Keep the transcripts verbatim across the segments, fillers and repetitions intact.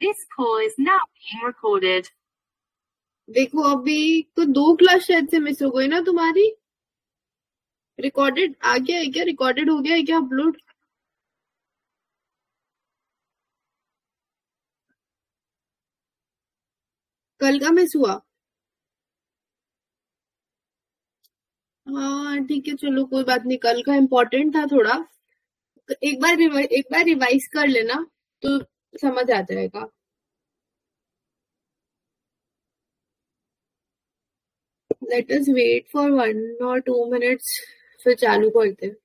This call is now being recorded. देखो अभी तो दो क्लास शायद से मिस हो गई ना तुम्हारी. रिकॉर्डेड आ गया है क्या? रिकॉर्डेड हो गया है क्या अपलोड? कल का मिस हुआ? हाँ ठीक है, चलो कोई बात नहीं. कल का इम्पोर्टेंट था थोड़ा. एक बार एक बार रिवाइज कर लेना तो समझ आ जाएगा. Let us wait for one or two minutes. फिर चालू करते हैं.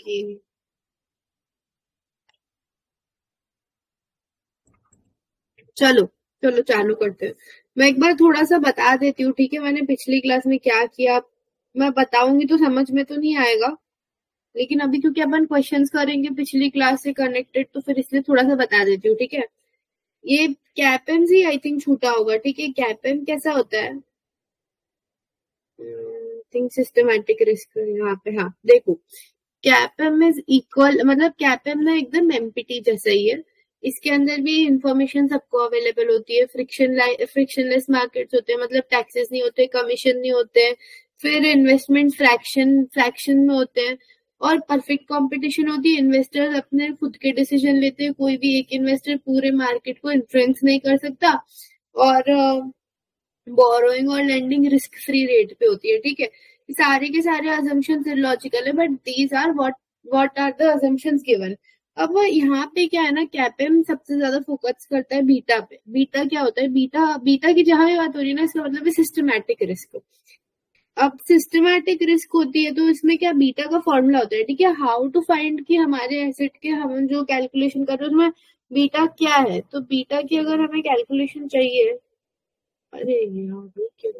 Okay. चलो चलो चालू करते हैं. मैं एक बार थोड़ा सा बता देती हूँ, ठीक है? मैंने पिछली क्लास में क्या किया मैं बताऊंगी तो समझ में तो नहीं आएगा, लेकिन अभी क्योंकि अपन क्वेश्चंस करेंगे पिछली क्लास से कनेक्टेड, तो फिर इसलिए थोड़ा सा बता देती हूँ, ठीक है? ये कैपएम ही आई थिंक छूटा होगा, ठीक है? कैपएम कैसा होता है? थिंक सिस्टमैटिक रिस्क यहाँ पे. हाँ देखो, कैपएम इज इक्वल, मतलब कैपएम ना एकदम एमपीटी जैसा ही है. इसके अंदर भी इंफॉर्मेशन सबको अवेलेबल होती है. फ्रिक्शन फ्रिक्शनलेस मार्केट्स होते हैं, मतलब टैक्सेस नहीं होते, कमीशन नहीं होते, फिर इन्वेस्टमेंट फ्रैक्शन फ्रैक्शन में होते हैं, और परफेक्ट कंपटीशन होती है. इन्वेस्टर्स अपने खुद के डिसीजन लेते हैं, कोई भी एक इन्वेस्टर पूरे मार्केट को इन्फ्लुएंस नहीं कर सकता, और बोरोइंग और लेंडिंग रिस्क फ्री रेट पे होती है, ठीक है? सारे के सारे असम्पशंस इलॉजिकल है, but these are what what are the assumptions given. अब यहाँ पे क्या है ना, कैपएम सबसे ज्यादा फोकस करता है बीटा पे. बीटा क्या होता है? बीटा बीटा की जहां ये बात हो रही है ना, इसका मतलब सिस्टमैटिक रिस्क. अब सिस्टमैटिक रिस्क होती है तो इसमें क्या, बीटा का फॉर्मूला होता है, ठीक है? हाउ टू फाइंड कि हमारे एसेट के हम जो कैलकुलेशन कर रहे हैं उसमें बीटा क्या है. तो बीटा की अगर हमें कैलकुलेशन चाहिए, अरे क्या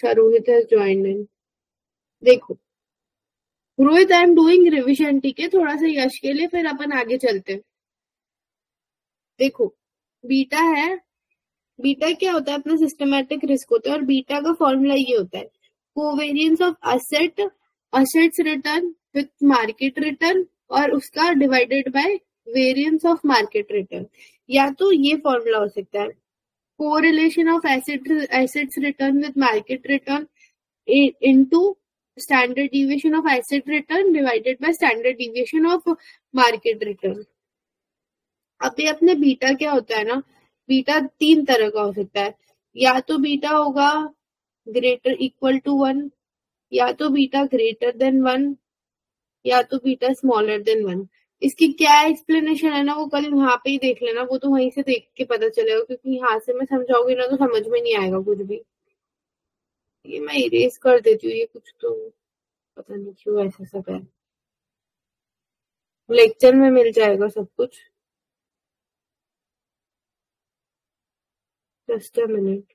अच्छा रोहित है ज्वाइन इन. देखो Rohit, I am doing revision, ठीक है? थोड़ा सा यश के लिए, फिर अपन आगे चलते हैं. देखो बीटा है, बीटा क्या होता है? अपना सिस्टमैटिक रिस्क होता है, और बीटा का फॉर्मूला ये होता है covariance of asset assets return with market return, और उसका divided by variance of market return. या तो ये फॉर्मूला हो सकता है correlation of asset assets return with market return into standard deviation of asset return divided by standard deviation of market return. अब ये अपने बीटा क्या होता है ना, बीटा तीन तरह का हो सकता है. या तो बीटा होगा ग्रेटर इक्वल टू वन, या तो बीटा ग्रेटर देन वन, या तो बीटा स्मॉलर देन वन. इसकी क्या एक्सप्लेनेशन है ना, वो कल वहां पे ही देख लेना, वो तो वहीं से देख के पता चलेगा, क्योंकि यहाँ से मैं समझाऊंगी ना तो समझ में नहीं आएगा कुछ भी. ये मैं इरेज कर देती हूँ, ये कुछ तो पता नहीं क्यों ऐसा सब है. लेक्चर में मिल जाएगा सब कुछ. Just a minute.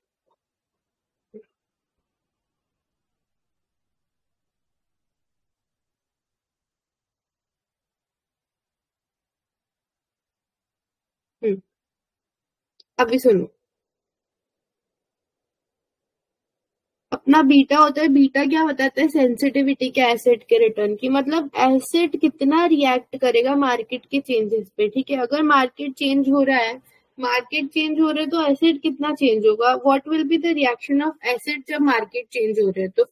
हम्म अभी सुनो, अपना बीटा होता है. बीटा क्या बताता है? सेंसिटिविटी क्या एसेट के रिटर्न की, मतलब एसेट कितना रिएक्ट करेगा मार्केट के चेंजेस पे, ठीक है? अगर मार्केट चेंज हो रहा है, मार्केट चेंज हो रहे हैं तो एसेट कितना चेंज होगा, what will be the reaction of asset जब मार्केट चेंज हो रहे हैं. तो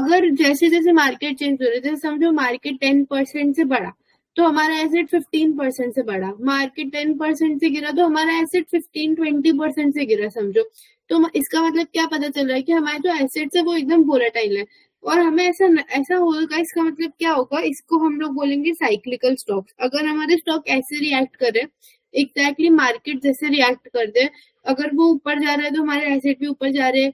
अगर जैसे जैसे मार्केट चेंज हो रहे हैं, जैसे समझो मार्केट टेन परसेंट से बढ़ा, तो हमारा एसेट पंद्रह परसेंट से बढ़ा, मार्केट दस परसेंट से गिरा तो हमारा एसेट पंद्रह बीस परसेंट से गिरा समझो। तो इसका मतलब क्या पता चल रहा है कि हमारे जो एसेट्स है वो एकदम वोलेटाइल है। और हमें ऐसा ऐसा होगा, इसका मतलब क्या होगा, इसको हम लोग बोलेंगे साइक्लिकल स्टॉक्स। अगर हमारे स्टॉक ऐसे रिएक्ट करे, एग्जैक्टली मार्केट जैसे रिएक्ट कर दे, अगर वो ऊपर जा रहा है तो हमारे एसेट भी ऊपर जा रहे हैं,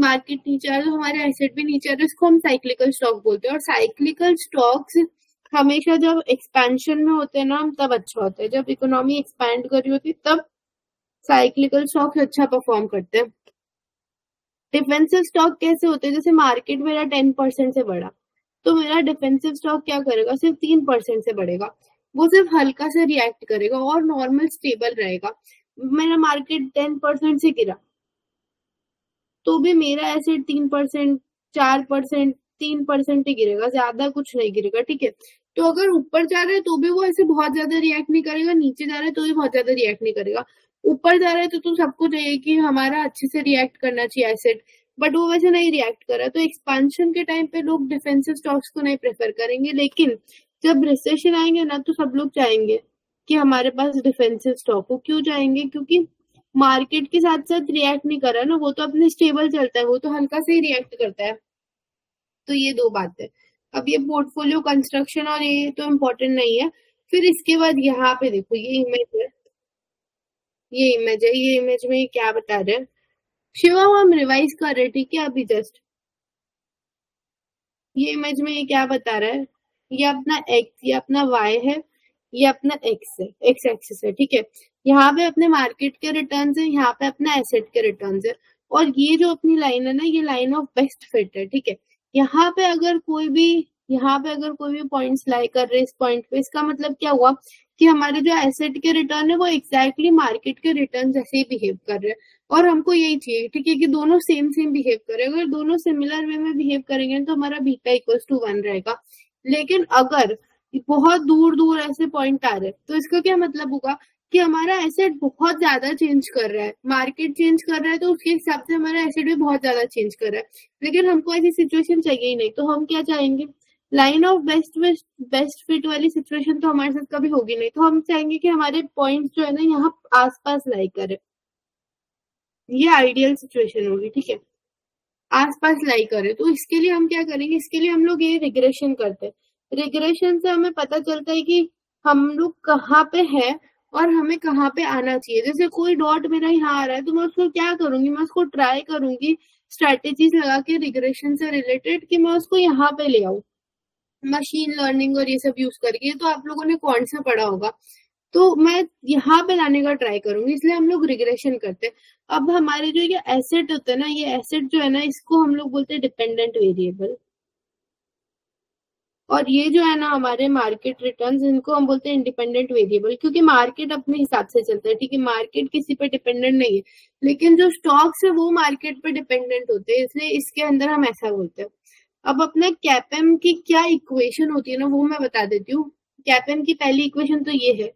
मार्केट नीचे आ रहा है तो हमारे एसेट भी नीचे आ रहे हैं, इसको हम साइक्लिकल स्टॉक बोलते हैं। और साइक्लिकल स्टॉक्स हमेशा जब एक्सपेंशन में होते हैं ना हम तब अच्छा होता है, जब इकोनॉमी एक्सपैंड कर रही होती तब साइक्लिकल स्टॉक्स अच्छा परफॉर्म करते हैं। डिफेंसिव स्टॉक कैसे होते हैं, जैसे मार्केट मेरा टेन परसेंट से बढ़ा तो मेरा डिफेंसिव स्टॉक क्या करेगा, सिर्फ तीन परसेंट से बढ़ेगा, वो सिर्फ हल्का से रिएक्ट करेगा और नॉर्मल स्टेबल रहेगा। मेरा मार्केट टेन परसेंट से गिरा तो भी मेरा एसेट तीन परसेंट चार परसेंट तीन परसेंट ही गिरेगा, ज्यादा कुछ नहीं गिरेगा, ठीक है। तो अगर ऊपर जा रहा है तो भी वो ऐसे बहुत ज्यादा रिएक्ट नहीं करेगा, नीचे जा रहा है तो भी बहुत ज्यादा रिएक्ट नहीं करेगा। ऊपर जा रहा है तो तुम सबको चाहिए कि हमारा अच्छे से रिएक्ट करना चाहिए एसेट, बट वो वैसे नहीं रिएक्ट कर रहा। तो एक्सपेंशन के टाइम पे लोग डिफेंसिव स्टॉक्स को नहीं प्रेफर करेंगे, लेकिन जब रिसेशन आएंगे ना तो सब लोग चाहेंगे कि हमारे पास डिफेंसिव स्टॉक हो। क्यों चाहेंगे, क्योंकि मार्केट के साथ साथ रिएक्ट नहीं कर रहा ना, वो तो अपने स्टेबल चलता है, वो तो हल्का से ही रिएक्ट करता है। तो ये दो बातें। अब ये पोर्टफोलियो कंस्ट्रक्शन और ये तो इम्पोर्टेंट नहीं है। फिर इसके बाद यहाँ पे देखो ये इमेज है, ये इमेज है, ये इमेज में क्या बता रहे हैं शिवा, हम रिवाइज कर रहे हैं, ठीक है। अभी जस्ट ये इमेज में ये क्या बता रहा है, ये अपना एक्स, ये अपना वाई है, ये अपना एक्स है, एक्स एक्सिस है, ठीक है। यहाँ पे अपने मार्केट के रिटर्न्स है, यहाँ पे अपना एसेट के रिटर्न्स है, और ये जो अपनी लाइन है ना ये लाइन ऑफ बेस्ट फिट है, ठीक है। यहाँ पे अगर कोई भी यहाँ पे अगर कोई भी पॉइंट्स लाई कर रहे इस पॉइंट पे, इसका मतलब क्या हुआ कि हमारे जो एसेट के रिटर्न है वो एक्जैक्टली मार्केट के रिटर्न जैसे ही बिहेव कर रहे हैं, और हमको यही चाहिए, ठीक है, कि दोनों सेम सेम बिहेव करें। अगर दोनों सिमिलर वे में बिहेव करेंगे तो हमारा बीटा इक्वल्स टू वन रहेगा। लेकिन अगर बहुत दूर दूर ऐसे पॉइंट आ रहे तो इसका क्या मतलब होगा कि हमारा एसेट बहुत ज्यादा चेंज कर रहा है, मार्केट चेंज कर रहा है तो उसके हिसाब से हमारा एसेट भी बहुत ज्यादा चेंज कर रहा है। लेकिन हमको ऐसी सिचुएशन चाहिए ही नहीं, तो हम क्या चाहेंगे, line of best best fit वाली सिचुएशन तो हमारे साथ कभी होगी नहीं। तो हम चाहेंगे कि हमारे पॉइंट्स जो है ना यहाँ आसपास लाई करे, ये आइडियल सिचुएशन होगी, ठीक है, आसपास लाई करे। तो इसके लिए हम क्या करेंगे, इसके लिए हम लोग ये रिग्रेशन करते हैं। रिग्रेशन से हमें पता चलता है कि हम लोग कहाँ पे है और हमें कहाँ पे आना चाहिए। जैसे कोई डॉट मेरा यहाँ आ रहा है तो मैं उसको क्या करूंगी, मैं उसको ट्राई करूंगी स्ट्रेटेजीज लगा के रिग्रेशन से रिलेटेड कि मैं उसको यहाँ पे ले आऊं मशीन लर्निंग और ये सब यूज करके। तो आप लोगों ने कौन सा पढ़ा होगा, तो मैं यहाँ पे लाने का ट्राई करूंगी, इसलिए हम लोग रिग्रेशन करते हैं। अब हमारे जो ये एसेट होते हैं ना, ये एसेट जो है ना इसको हम लोग बोलते हैं डिपेंडेंट वेरिएबल, और ये जो है ना हमारे मार्केट रिटर्न्स, इनको हम बोलते हैं इंडिपेंडेंट वेरिएबल, क्योंकि मार्केट अपने हिसाब से चलता है, ठीक है, मार्केट किसी पे डिपेंडेंट नहीं है। लेकिन जो स्टॉक्स है वो मार्केट पे डिपेंडेंट होते हैं, इसलिए इसके अंदर हम ऐसा बोलते हैं। अब अपना कैपएम की क्या इक्वेशन होती है ना वो मैं बता देती हूँ। कैपएम की पहली इक्वेशन तो ये है,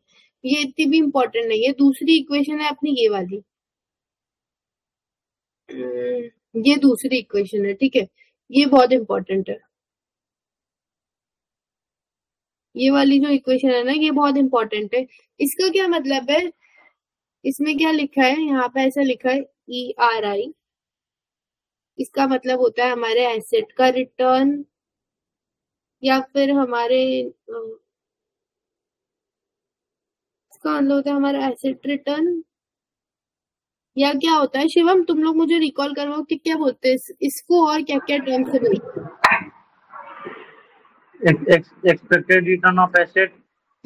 ये इतनी भी इम्पोर्टेंट नहीं है। दूसरी इक्वेशन है अपनी ये वाली, ये दूसरी इक्वेशन है, ठीक है, ये बहुत इम्पोर्टेंट है, ये वाली जो इक्वेशन है ना ये बहुत इंपॉर्टेंट है। इसका क्या मतलब है, इसमें क्या लिखा है, यहाँ पे ऐसा लिखा है ई आर आई, इसका मतलब होता है हमारे एसेट का रिटर्न या फिर हमारे, इसका मतलब होता है हमारा एसेट रिटर्न, या क्या होता है शिवम तुम लोग मुझे रिकॉल करवाओ कि क्या बोलते हैं इस, इसको और क्या क्या टर्म से बोलते हैं। Expected return of asset,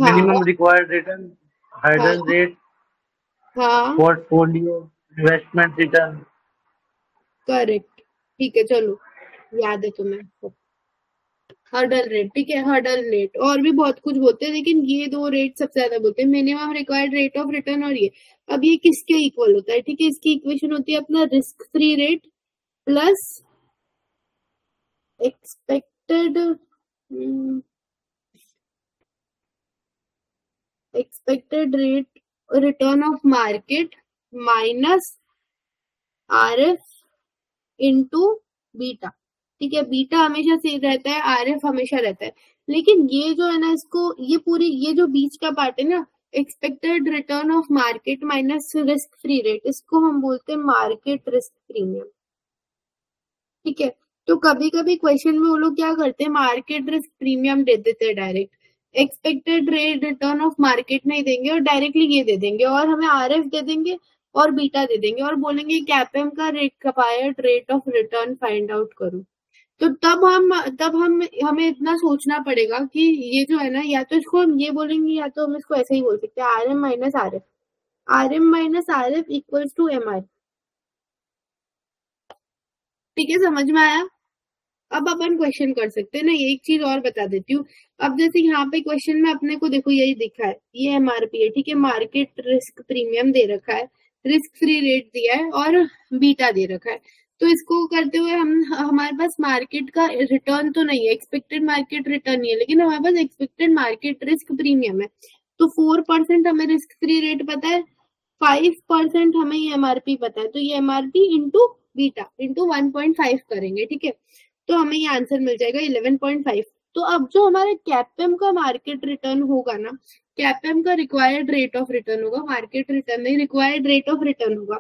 minimum required return, hurdle rate, portfolio, investment return. Correct, ठीक है, चलो याद है तुम्हें। हर्डल रेट, ठीक है, हर्डल रेट, और भी बहुत कुछ बोलते हैं, लेकिन ये दो रेट सबसे ज्यादा बोलते हैं, minimum required rate of return और ये। अब ये किसके इक्वल होता है, ठीक है, इसकी इक्वेशन होती है अपना risk free rate plus expected expected rate return of market minus R F into beta, ठीक है, बीटा हमेशा सेम रहता है, आर एफ हमेशा रहता है। लेकिन ये जो है ना इसको ये पूरी ये जो बीच का पार्ट है ना expected return of market minus risk free rate, इसको हम बोलते हैं मार्केट रिस्क प्रीमियम। ठीक है, तो कभी कभी क्वेश्चन में वो लोग क्या करते हैं मार्केट रिस्क प्रीमियम दे देते हैं direct, expected rate return of market नहीं देंगे और डायरेक्टली ये दे देंगे और हमें आर एफ दे देंगे और बीटा दे देंगे और बोलेंगे कैपएम का rate required rate of return find out करो। तो तब हम तब हम हमें इतना सोचना पड़ेगा कि ये जो है ना या तो इसको हम ये बोलेंगे या तो हम इसको ऐसे ही बोल सकते हैं R M minus R F, R M minus R F equals to M I. ठीक है, समझ में आया? अब अपन क्वेश्चन कर सकते हैं ना। एक चीज और बता देती हूँ, अब जैसे यहाँ पे क्वेश्चन में अपने को देखो यही दिखा है, ये एमआरपी है। ठीक है, मार्केट रिस्क प्रीमियम दे रखा है, रिस्क फ्री रेट दिया है और बीटा दे रखा है। तो इसको करते हुए हम हमारे पास मार्केट का रिटर्न तो नहीं है, एक्सपेक्टेड मार्केट रिटर्न नहीं है, लेकिन हमारे पास एक्सपेक्टेड मार्केट रिस्क प्रीमियम है। तो फोर परसेंट हमें रिस्क फ्री रेट पता है, फाइव परसेंट हमें ये एमआरपी पता है। तो ये MRP into beta into one point five करेंगे। ठीक है, तो हमें ये आंसर मिल जाएगा इलेवन पॉइंट फाइव। तो अब जो हमारे कैपएम का मार्केट रिटर्न होगा ना, कैपएम का रिक्वायर्ड रेट ऑफ रिटर्न होगा, मार्केट रिटर्न नहीं, रिक्वायर्ड रेट ऑफ रिटर्न होगा।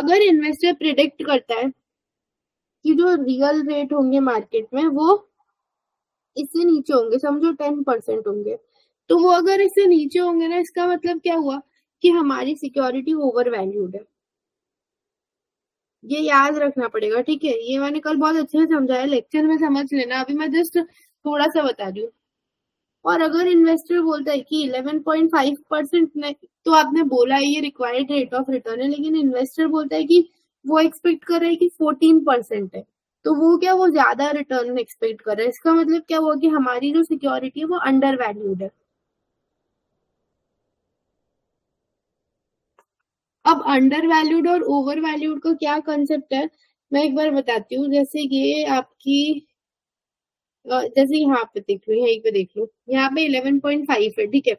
अगर इन्वेस्टर प्रिडिक्ट करता है कि जो रियल रेट होंगे मार्केट में वो इससे नीचे होंगे, समझो टेन परसेंट होंगे, तो वो अगर इससे नीचे होंगे ना, इसका मतलब क्या हुआ कि हमारी सिक्योरिटी ओवर वैल्यूड है। ये याद रखना पड़ेगा। ठीक है, ये मैंने कल बहुत अच्छे से समझाया, लेक्चर में समझ लेना, अभी मैं जस्ट थोड़ा सा बता रही हूँ। और अगर इन्वेस्टर बोलता है कि इलेवन पॉइंट फाइव परसेंट ने तो आपने बोला ये रिक्वायर्ड रेट ऑफ रिटर्न है, लेकिन इन्वेस्टर बोलता है कि वो एक्सपेक्ट कर रहा है कि फोर्टीन परसेंट है, तो वो क्या वो ज्यादा रिटर्न एक्सपेक्ट कर रहा है। इसका मतलब क्या हुआ कि हमारी जो सिक्योरिटी है वो अंडर वैल्यूड है। अब अंडर वैल्यूड और ओवर वैल्यूड का क्या कंसेप्ट है मैं एक बार बताती हूँ। जैसे ये आपकी जैसे यहाँ पे देख लो, यहीं पे देख लो, यहाँ पे इलेवन पॉइंट फाइव है। ठीक है,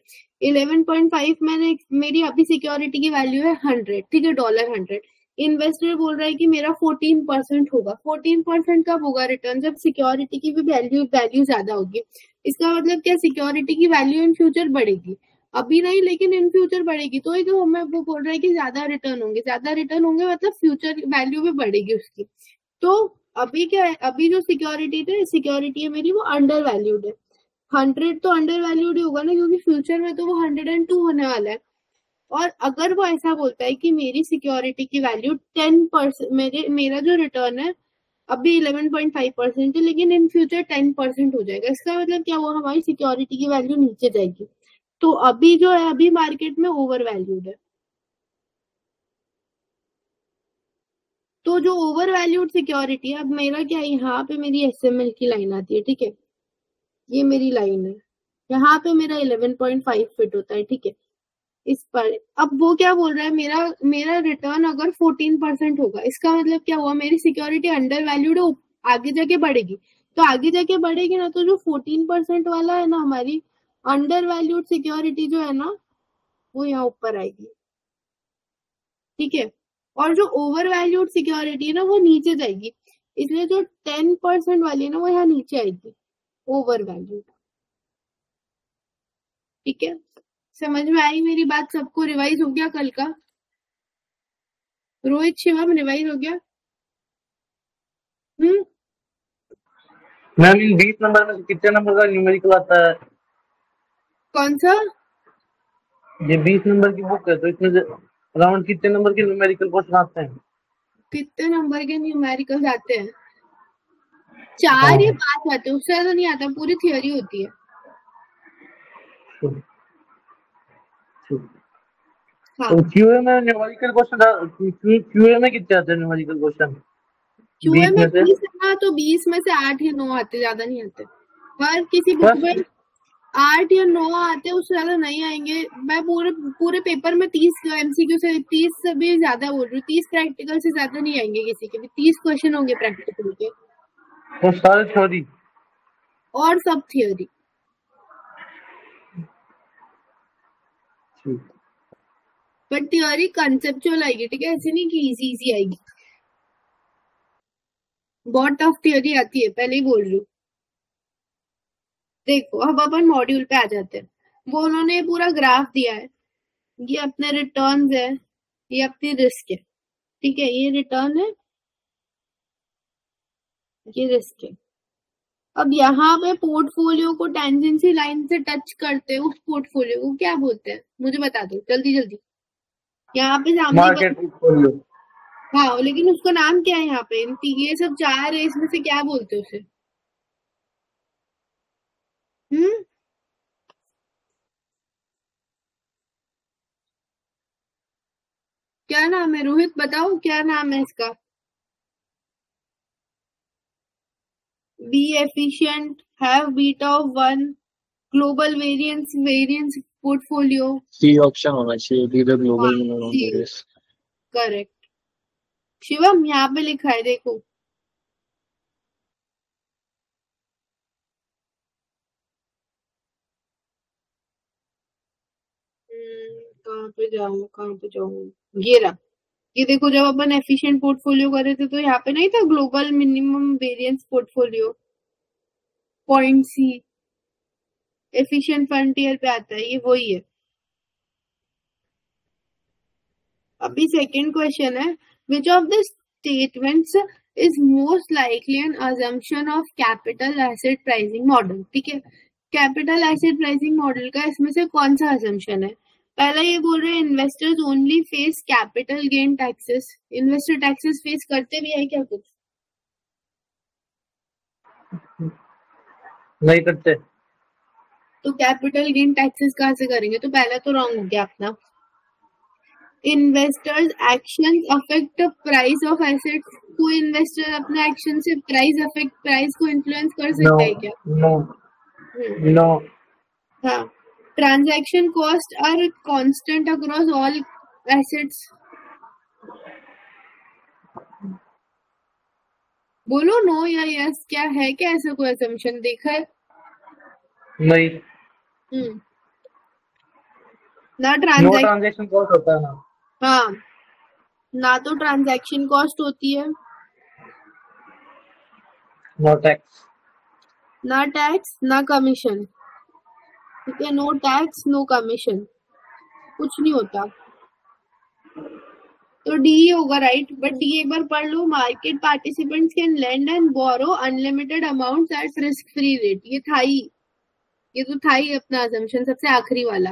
इलेवन पॉइंट फाइव मैंने मेरी अभी सिक्योरिटी की वैल्यू है हंड्रेड। ठीक है, डॉलर हंड्रेड। इन्वेस्टर बोल रहा है कि मेरा फोर्टीन परसेंट होगा। फोर्टीन परसेंट कब होगा रिटर्न? जब सिक्योरिटी की भी वैल्यू वैल्यू ज्यादा होगी। इसका मतलब क्या सिक्योरिटी की वैल्यू इन फ्यूचर बढ़ेगी, अभी नहीं लेकिन इन फ्यूचर बढ़ेगी। तो ये जो हमें वो बोल रहा है कि ज्यादा रिटर्न होंगे, ज्यादा रिटर्न होंगे मतलब फ्यूचर वैल्यू भी बढ़ेगी उसकी। तो अभी क्या है, अभी जो सिक्योरिटी है सिक्योरिटी है मेरी वो अंडर वैल्यूड है। हंड्रेड तो अंडर वैल्यूड ही होगा ना, क्योंकि फ्यूचर में तो वो हंड्रेड एंड टू होने वाला है। और अगर वो ऐसा बोलता है कि मेरी सिक्योरिटी की वैल्यू टेन परसेंट मेरे मेरा जो रिटर्न है अभी इलेवन पॉइंट फाइव परसेंट है लेकिन इन फ्यूचर टेन परसेंट हो जाएगा, इसका मतलब क्या हुआ हमारी सिक्योरिटी की वैल्यू नीचे जाएगी। तो अभी जो है अभी मार्केट में ओवर वैल्यूड है। तो जो ओवर वैल्यूड सिक्योरिटी है, अब मेरा क्या है यहाँ पे मेरी एसएमएल की लाइन आती है। ठीक है, ये मेरी लाइन है, यहाँ पे मेरा इलेवन पॉइंट फाइव फिट होता है। ठीक है, इस पर अब वो क्या बोल रहा है मेरा मेरा रिटर्न अगर फोर्टीन परसेंट होगा, इसका मतलब क्या हुआ मेरी सिक्योरिटी अंडर वैल्यूड है, आगे जाके बढ़ेगी। तो आगे जाके बढ़ेगी ना, तो जो फोर्टीन परसेंट वाला है ना हमारी अंडर वैल्यूड सिक्योरिटी जो है ना वो यहाँ ऊपर आएगी। ठीक है, और जो ओवर वैल्यूड सिक्योरिटी है ना वो नीचे जाएगी, इसलिए जो टेन परसेंट वाली है ना वो यहाँ नीचे आएगी ओवर वैल्यूड। ठीक है, समझ में आई मेरी बात? सबको रिवाइज हो गया कल का? रोहित शिवम रिवाइज हो गया? हम्म मैम बीस नंबर में कितने नंबर का न्यूमेरिकल आता है? कौन सा? ये बीस नंबर की बुक है, तो इसमें अराउंड कितने नंबर के न्यूमेरिकल क्वेश्चन आते हैं? कितने नंबर के न्यूमेरिकल आते हैं? चार या पांच आते हैं, उससे ज्यादा नहीं आता, पूरी थियोरी होती है। हाँ। तो क्यूए में न्यूमेरिकल क्वेश्चन क्यूए में कितने आते हैं न्यूमेरिकल क्वेश्चन? क्यूए में बीस है तो बीस में से आठ या नौ आते, ज्यादा नहीं आते। पर किसी बुक में आठ या नौ आते, उससे ज्यादा नहीं आएंगे। मैं पूरे पूरे पेपर में तीस एमसीक्यू से तीस से भी ज्यादा बोल रही हूँ, तीस प्रैक्टिकल से ज्यादा नहीं आएंगे किसी के भी। तीस क्वेश्चन होंगे प्रैक्टिकल के और सारे थ्योरी और सब थ्योरी। बट थ्योरी कंसेप्चुअल आएगी। ठीक है, ऐसे नहीं कि इजी इजी आएगी, बहुत टफ थ्योरी आती है, पहले ही बोल रही हूँ। देखो अब अपन मॉड्यूल पे आ जाते हैं। वो उन्होंने पूरा ग्राफ दिया है, ये अपने रिटर्न्स है, ये अपनी रिस्क है, ठीक है, ये रिटर्न है, ये रिस्क है। अब यहाँ पे पोर्टफोलियो को टेंजेंसी लाइन से टच करते हैं, उस पोर्टफोलियो को क्या बोलते हैं मुझे बता दो जल्दी जल्दी। यहाँ पे मार्केट पोर्टफोलियो, हाँ, लेकिन उसका नाम क्या है यहाँ पे, ये सब चार है, इसमें से क्या बोलते हैं उसे? हम्म क्या नाम है रोहित, बताओ क्या नाम है इसका? B efficient, have beta of one, global variance, variance portfolio, C option होना चाहिए ग्लोबल मिनिमम, करेक्ट। शिवम यहाँ पे लिखा है देखो, कहाँ पे जाऊँ कहाँ पे जाऊँ ये रहा, ये देखो जब अपन एफिशिएंट पोर्टफोलियो कर रहे थे तो यहाँ पे नहीं था global minimum variance portfolio, point C efficient frontier पे आता है, ये वही है। अभी सेकंड क्वेश्चन है, which of the statements is most likely an assumption of capital asset pricing model, ठीक है, कैपिटल एसेट प्राइसिंग मॉडल का इसमें से कौन सा अजम्पशन है? पहला ये बोल रहे हैं investors only face capital gain taxes, investor taxes face करते भी है क्या कुछ? नहीं करते। तो कैपिटल गेन टैक्सेस कहाँ से करेंगे? तो पहला तो रॉन्ग हो गया अपना। Investors actions affect price of assets, को इन्वेस्टर अपने एक्शन से प्राइस अफेक्ट प्राइस को इन्फ्लुएंस कर सकता no, है क्या? No no, no no. हाँ, transaction cost are constant across all assets, बोलो नो या यस, क्या है क्या ऐसा कोई असम्पशन देखा है? नहीं। हम्म ना ट्रांजैक्शन कॉस्ट होता है ना, हाँ ना तो ट्रांजैक्शन कॉस्ट होती है, नो टैक्स, ना टैक्स ना कमीशन, ठीक है, नो टैक्स नो कमीशन, कुछ नहीं होता, तो डी होगा राइट। बट डी एक बार पढ़ लो, market participants can lend and borrow unlimited amounts at risk free rate, ये था ही, ये तो था ही अपना असम्पशन सबसे आखिरी वाला।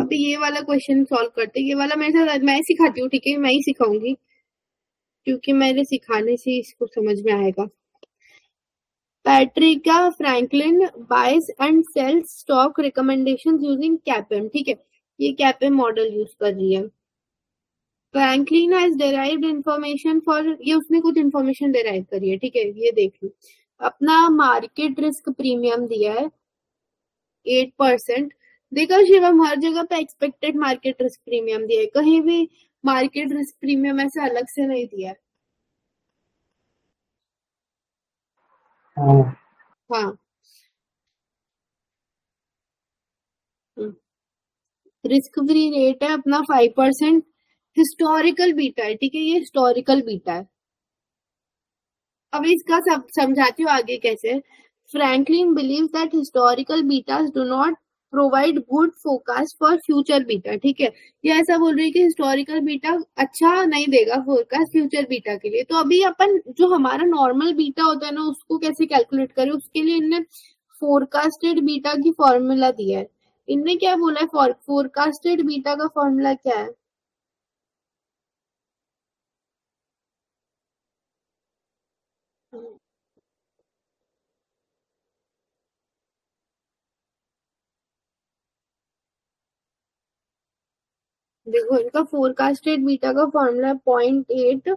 अब ये वाला क्वेश्चन सॉल्व करते, ये वाला मेरे साथ मैं सिखाती हूँ, ठीक है, मैं ही सिखाऊंगी क्योंकि मेरे सिखाने से इसको समझ में आएगा। Patricia Franklin buys and sells stock recommendations using CAPM, ठीक है, ये कैपएम मॉडल यूज कर रही है। Franklin has derived information for, ये उसने कुछ इन्फॉर्मेशन डेराइव करी है, ठीक है, ये देख लो, अपना मार्केट रिस्क प्रीमियम दिया है एट परसेंट, देखो शिवम हर जगह पे एक्सपेक्टेड मार्केट रिस्क प्रीमियम दिया है, कहीं भी मार्केट रिस्क प्रीमियम ऐसा अलग से नहीं दिया है। हाँ, हाँ, रिस्क फ्री रेट है अपना फाइव परसेंट, हिस्टोरिकल बीटा है, ठीक है, ये हिस्टोरिकल बीटा है। अब इसका सब समझाती हूँ आगे कैसे। Franklin believes that historical betas do not provide good forecast for future beta, ठीक है, ये ऐसा बोल रही है कि हिस्टोरिकल बीटा अच्छा नहीं देगा फोरकास्ट फ्यूचर बीटा के लिए। तो अभी अपन जो हमारा नॉर्मल बीटा होता है ना उसको कैसे कैलकुलेट करें, उसके लिए इनने फोरकास्टेड बीटा की फॉर्मूला दिया है। इनने क्या बोला है, फोरकास्टेड बीटा का फॉर्मूला क्या है? देखो इनका फोरकास्टेड बीटा का formula point eight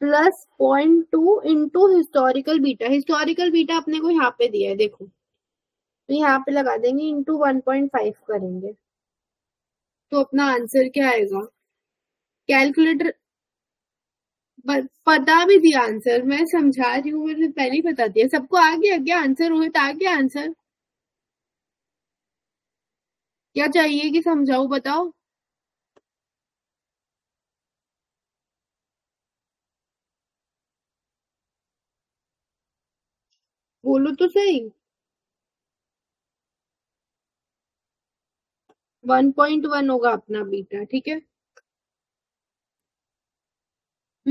plus point two into historical beta, historical beta अपने को यहाँ पे दिया है, देखो तो यहाँ पे लगा देंगे, इंटू वन पॉइंट फाइव करेंगे तो अपना आंसर क्या आएगा? कैलकुलेटर पता भी दिया आंसर, मैं समझा रही हूँ, मैंने पहले ही बता दिया सबको। आ गया क्या आंसर? रोहित आ गया आंसर? क्या चाहिए कि समझाऊ, बताओ? बोलो तो सही। वन पॉइंट वन होगा अपना बीटा। ठीक है,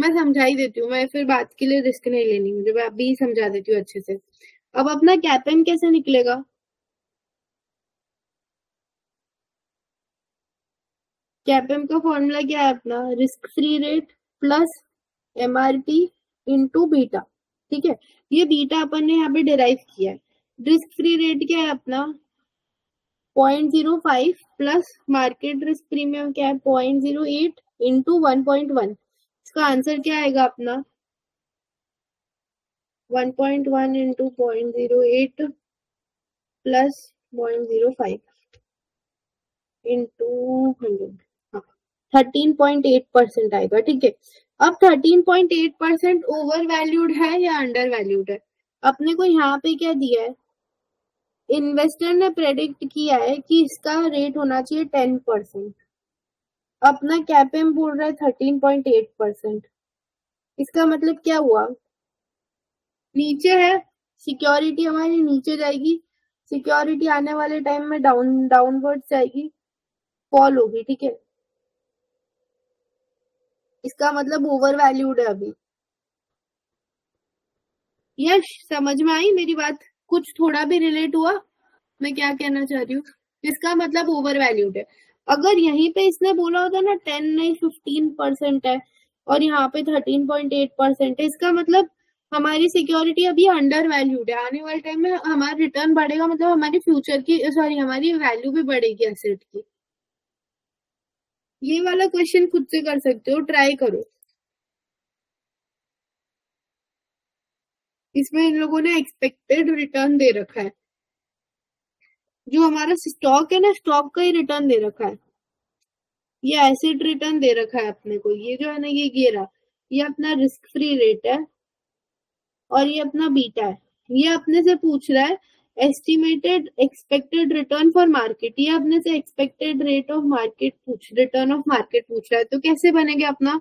मैं समझाई देती हूँ, मैं फिर बात के लिए रिस्क नहीं लेनी, मुझे मैं अभी समझा देती हूँ अच्छे से। अब अपना कैपएम कैसे निकलेगा? कैपएम का फॉर्मूला क्या है अपना? Risk free rate plus MRT into beta. ठीक है, ये बीटा अपन ने यहाँ पे डिराइव किया है। रिस्क फ्री रेट क्या है अपना? Point zero five plus market risk premium क्या है? Point zero eight into one point one. इसका आंसर क्या आएगा अपना? One point one into point zero eight plus point zero five into hundred. Thirteen point eight percent आएगा। ठीक है, अब thirteen point eight percent overvalued है या अंडर वैल्यूड है? अपने को यहाँ पे क्या दिया है? इन्वेस्टर ने प्रेडिक्ट किया है कि इसका रेट होना चाहिए टेन परसेंट। अपना कैपएम बोल रहा है थर्टीन पॉइंट एट परसेंट। इसका मतलब क्या हुआ? नीचे है सिक्योरिटी हमारी, नीचे जाएगी सिक्योरिटी, आने वाले टाइम में डाउन डाउनवर्ड जाएगी, फॉल होगी। ठीक है, इसका मतलब ओवर वैल्यूड है अभी। यश, समझ में आई मेरी बात? कुछ थोड़ा भी रिलेट हुआ? मैं क्या कहना चाह रही हूँ, इसका मतलब ओवर वैल्यूड है। अगर यहीं पे इसने बोला होता ना टेन नहीं फिफ्टीन परसेंट है और यहाँ पे थर्टीन पॉइंट एट परसेंट है, इसका मतलब हमारी सिक्योरिटी अभी अंडर वैल्यूड है। आने वाले टाइम में हमारा रिटर्न बढ़ेगा, मतलब हमारी फ्यूचर की सॉरी हमारी वैल्यू भी बढ़ेगी एसेट की। ये वाला क्वेश्चन खुद से कर सकते हो, ट्राई करो। इसमें इन लोगों ने एक्सपेक्टेड रिटर्न दे रखा है, जो हमारा स्टॉक है ना, स्टॉक का ही रिटर्न दे रखा है। ये एसेट रिटर्न दे रखा है अपने को, ये जो है ना ये गेरा, ये अपना रिस्क फ्री रेट है और ये अपना बीटा है। ये अपने से पूछ रहा है estimated expected return for market, ये अपने से एक्सपेक्टेड रेट ऑफ मार्केट पूछ रिटर्न ऑफ मार्केट पूछ रहा है। तो कैसे बनेगा अपना?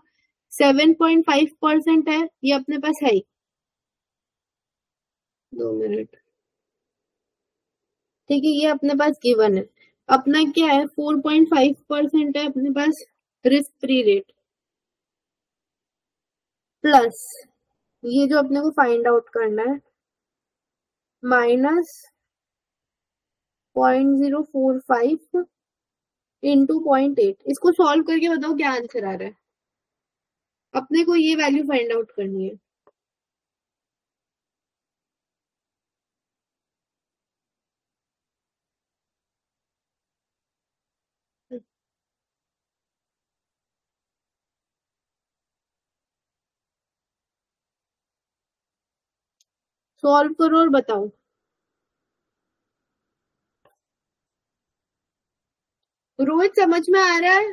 सेवन पॉइंट फाइव परसेंट है ये अपने पास है। दो मिनट ठीक है, ये अपने पास गिवन है। अपना क्या है? फोर पॉइंट फाइव परसेंट है अपने पास रिस्क फ्री रेट, प्लस ये जो अपने को फाइंड आउट करना है minus point zero four five into point eight. इसको सॉल्व करके बताओ क्या आंसर आ रहा है। अपने को ये वैल्यू फाइंड आउट करनी है। सॉल्व करो और बताओ। रोज समझ में आ रहा है?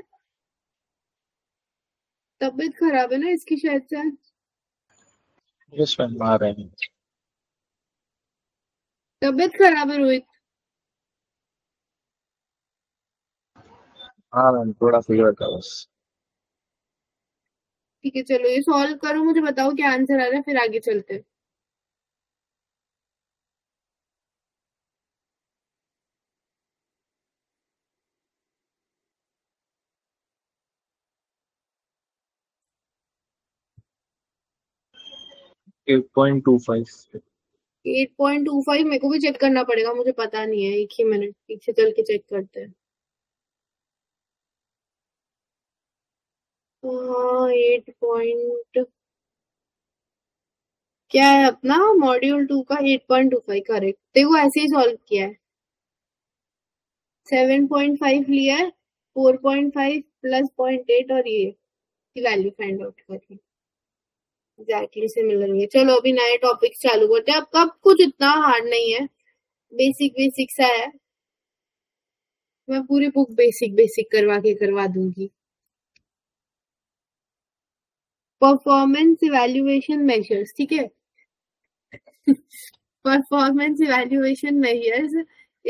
तबीयत खराब है ना इसकी शायद से। यस मैम, आ रहे हैं। तबीयत खराब है रोहित? हाँ मैम, थोड़ा फीवर था बस। ठीक है, चलो ये सॉल्व करो, मुझे बताओ क्या आंसर आ रहा है, फिर आगे चलते हैं। Eight point two five eight point two five मेरे को भी चेक करना पड़ेगा, मुझे पता नहीं है। एक ही मिनट पीछे चल के चेक करते हैं। हाँ, एट पॉइंट क्या है अपना? मॉड्यूल टू का eight point two five. Correct, देखो ऐसे ही सॉल्व किया है। सेवन पॉइंट फाइव लिया है, four point five plus point eight और ये वैल्यू फाइंड आउट करिए। एग्जैक्टली सिमिलर है। चलो अभी नए टॉपिक चालू करते हैं। अब कब कुछ इतना हार्ड नहीं है, बेसिक बेसिक सा है। मैं पूरी बुक बेसिक बेसिक करवा के करवा दूंगी। परफॉर्मेंस इवैल्यूएशन मेजर्स, ठीक है। परफॉर्मेंस इवैल्यूएशन मेजर्स,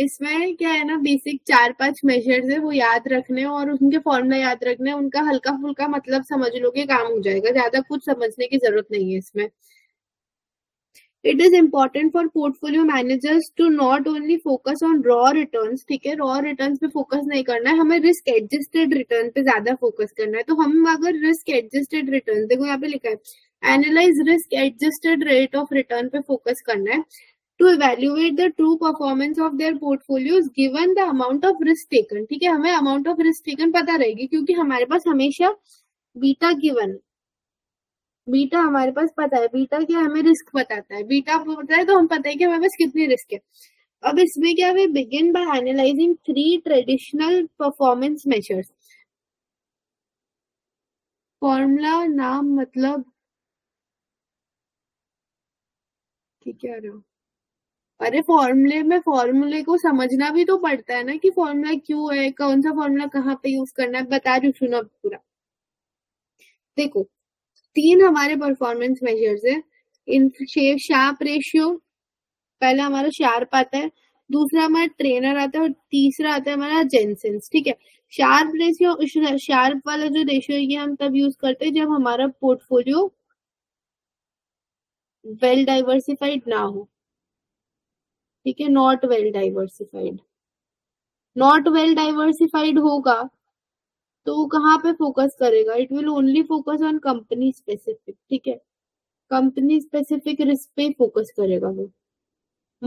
इसमें क्या है ना बेसिक चार पांच मेजर्स है, वो याद रखने और उनके फॉर्मूला याद रखने, उनका हल्का फुल्का मतलब समझ लोगे काम हो जाएगा। ज्यादा कुछ समझने की जरूरत नहीं है इसमें। it is important for portfolio managers to not only focus on raw returns. ठीक है, raw returns पे focus नहीं करना है, हमें risk adjusted return पे ज्यादा focus करना है. तो हम अगर risk adjusted returns, देखो यहाँ पे लिखा है analyze risk adjusted rate of return पे focus करना है to evaluate the true performance of their portfolios given the amount of risk taken. ठीक है, हमें amount of risk taken पता रहेगी क्योंकि हमारे पास हमेशा बीटा गिवन, बीटा हमारे पास पता है. बीटा क्या, हमें रिस्क बताता है. बीटा पता है तो हम पता है कि हमारे पास कितनी रिस्क है. अब इसमें क्या है, begin by analysing three traditional performance measures. Formula नाम मतलब ठीक है, अरे फॉर्मूले में फॉर्मूले को समझना भी तो पड़ता है ना कि फॉर्मूला क्यों है, कौन सा फॉर्मूला कहाँ पे यूज करना है. बता रही हूँ ना पूरा. देखो तीन हमारे परफॉर्मेंस मेजर्स है. इन शार्प रेशियो, पहला हमारा शार्प आता है, दूसरा हमारा ट्रेनर आता है और तीसरा आता है हमारा जेनसेंस. ठीक है, शार्प रेशियो, शार्प वाला जो रेशियो है ये हम तब यूज करते हैं जब हमारा पोर्टफोलियो वेल डाइवर्सिफाइड ना हो. ठीक है, not well diversified. Not well diversified होगा तो वो कहाँ पे फोकस करेगा, it will only focus on company specific. ठीक है, कंपनी स्पेसिफिक रिस्क पे फोकस करेगा वो,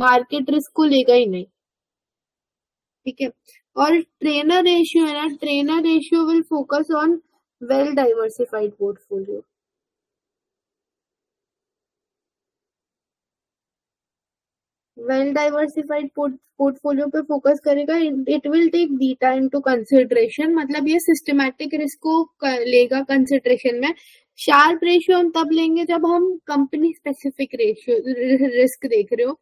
मार्केट रिस्क को लेगा ही नहीं. ठीक है, और ट्रेनर रेशियो है ना, Treynor ratio will focus on well diversified portfolio. Well diversified portfolio पे फोकस करेगा. It will take beta into consideration, मतलब ये सिस्टमैटिक रिस्क को लेगा कंसिडरेशन में. शार्प रेशियो हम तब लेंगे जब हम कंपनी स्पेसिफिक रेशियो रिस्क देख रहे हो.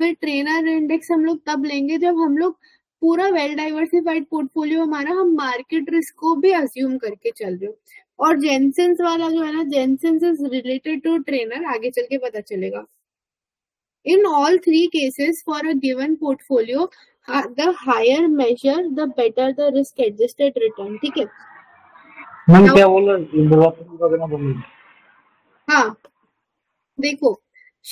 फिर ट्रेनर इंडेक्स हम लोग तब लेंगे जब हम लोग पूरा वेल डाइवर्सिफाइड पोर्टफोलियो हमारा, हम मार्केट रिस्क को भी अज्यूम करके चल रहे हो. और जेनसेंस वाला जो है ना, Jensen's is related to Treynor, आगे चल के पता चलेगा. In all three cases for a given portfolio, the higher measure, the better the risk-adjusted return. ठीक है. मैम क्या बोला? हाँ, देखो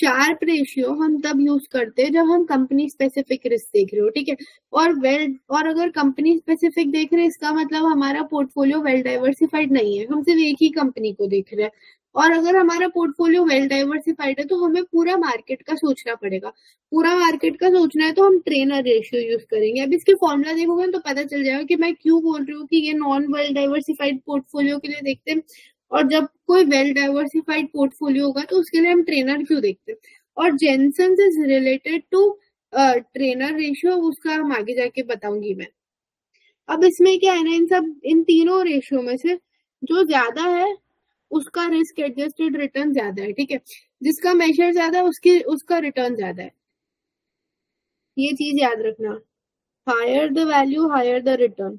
शार्प रेशियो हम तब यूज करते हैं जब हम कंपनी स्पेसिफिक रिस्क देख रहे हो. ठीक है, और वेल, और अगर कंपनी स्पेसिफिक देख रहे हैं इसका मतलब हमारा पोर्टफोलियो वेल डाइवर्सिफाइड नहीं है, हम सिर्फ एक ही कंपनी को देख रहे हैं. और अगर हमारा पोर्टफोलियो वेल डाइवर्सिफाइड है तो हमें पूरा मार्केट का सोचना पड़ेगा. पूरा मार्केट का सोचना है तो हम ट्रेनर रेशियो यूज करेंगे. अब इसके फॉर्मूला देखोगे तो पता चल जाएगा कि मैं क्यों बोल रही हूँ कि ये नॉन वेल डाइवर्सिफाइड पोर्टफोलियो के लिए देखते हैं, और जब कोई वेल डाइवर्सिफाइड पोर्टफोलियो होगा तो उसके लिए हम ट्रेनर क्यों देखते हैं. और Jensen's is related to Treynor ratio, उसका हम आगे जाके बताऊंगी मैं. अब इसमें क्या है ना, इन सब इन तीनों रेशियो में से जो ज्यादा है उसका रिस्क एडजस्टेड रिटर्न ज्यादा है. ठीक है, जिसका मेजर ज्यादा है उसकी उसका रिटर्न ज्यादा है, ये चीज याद रखना. Higher the value, higher the return.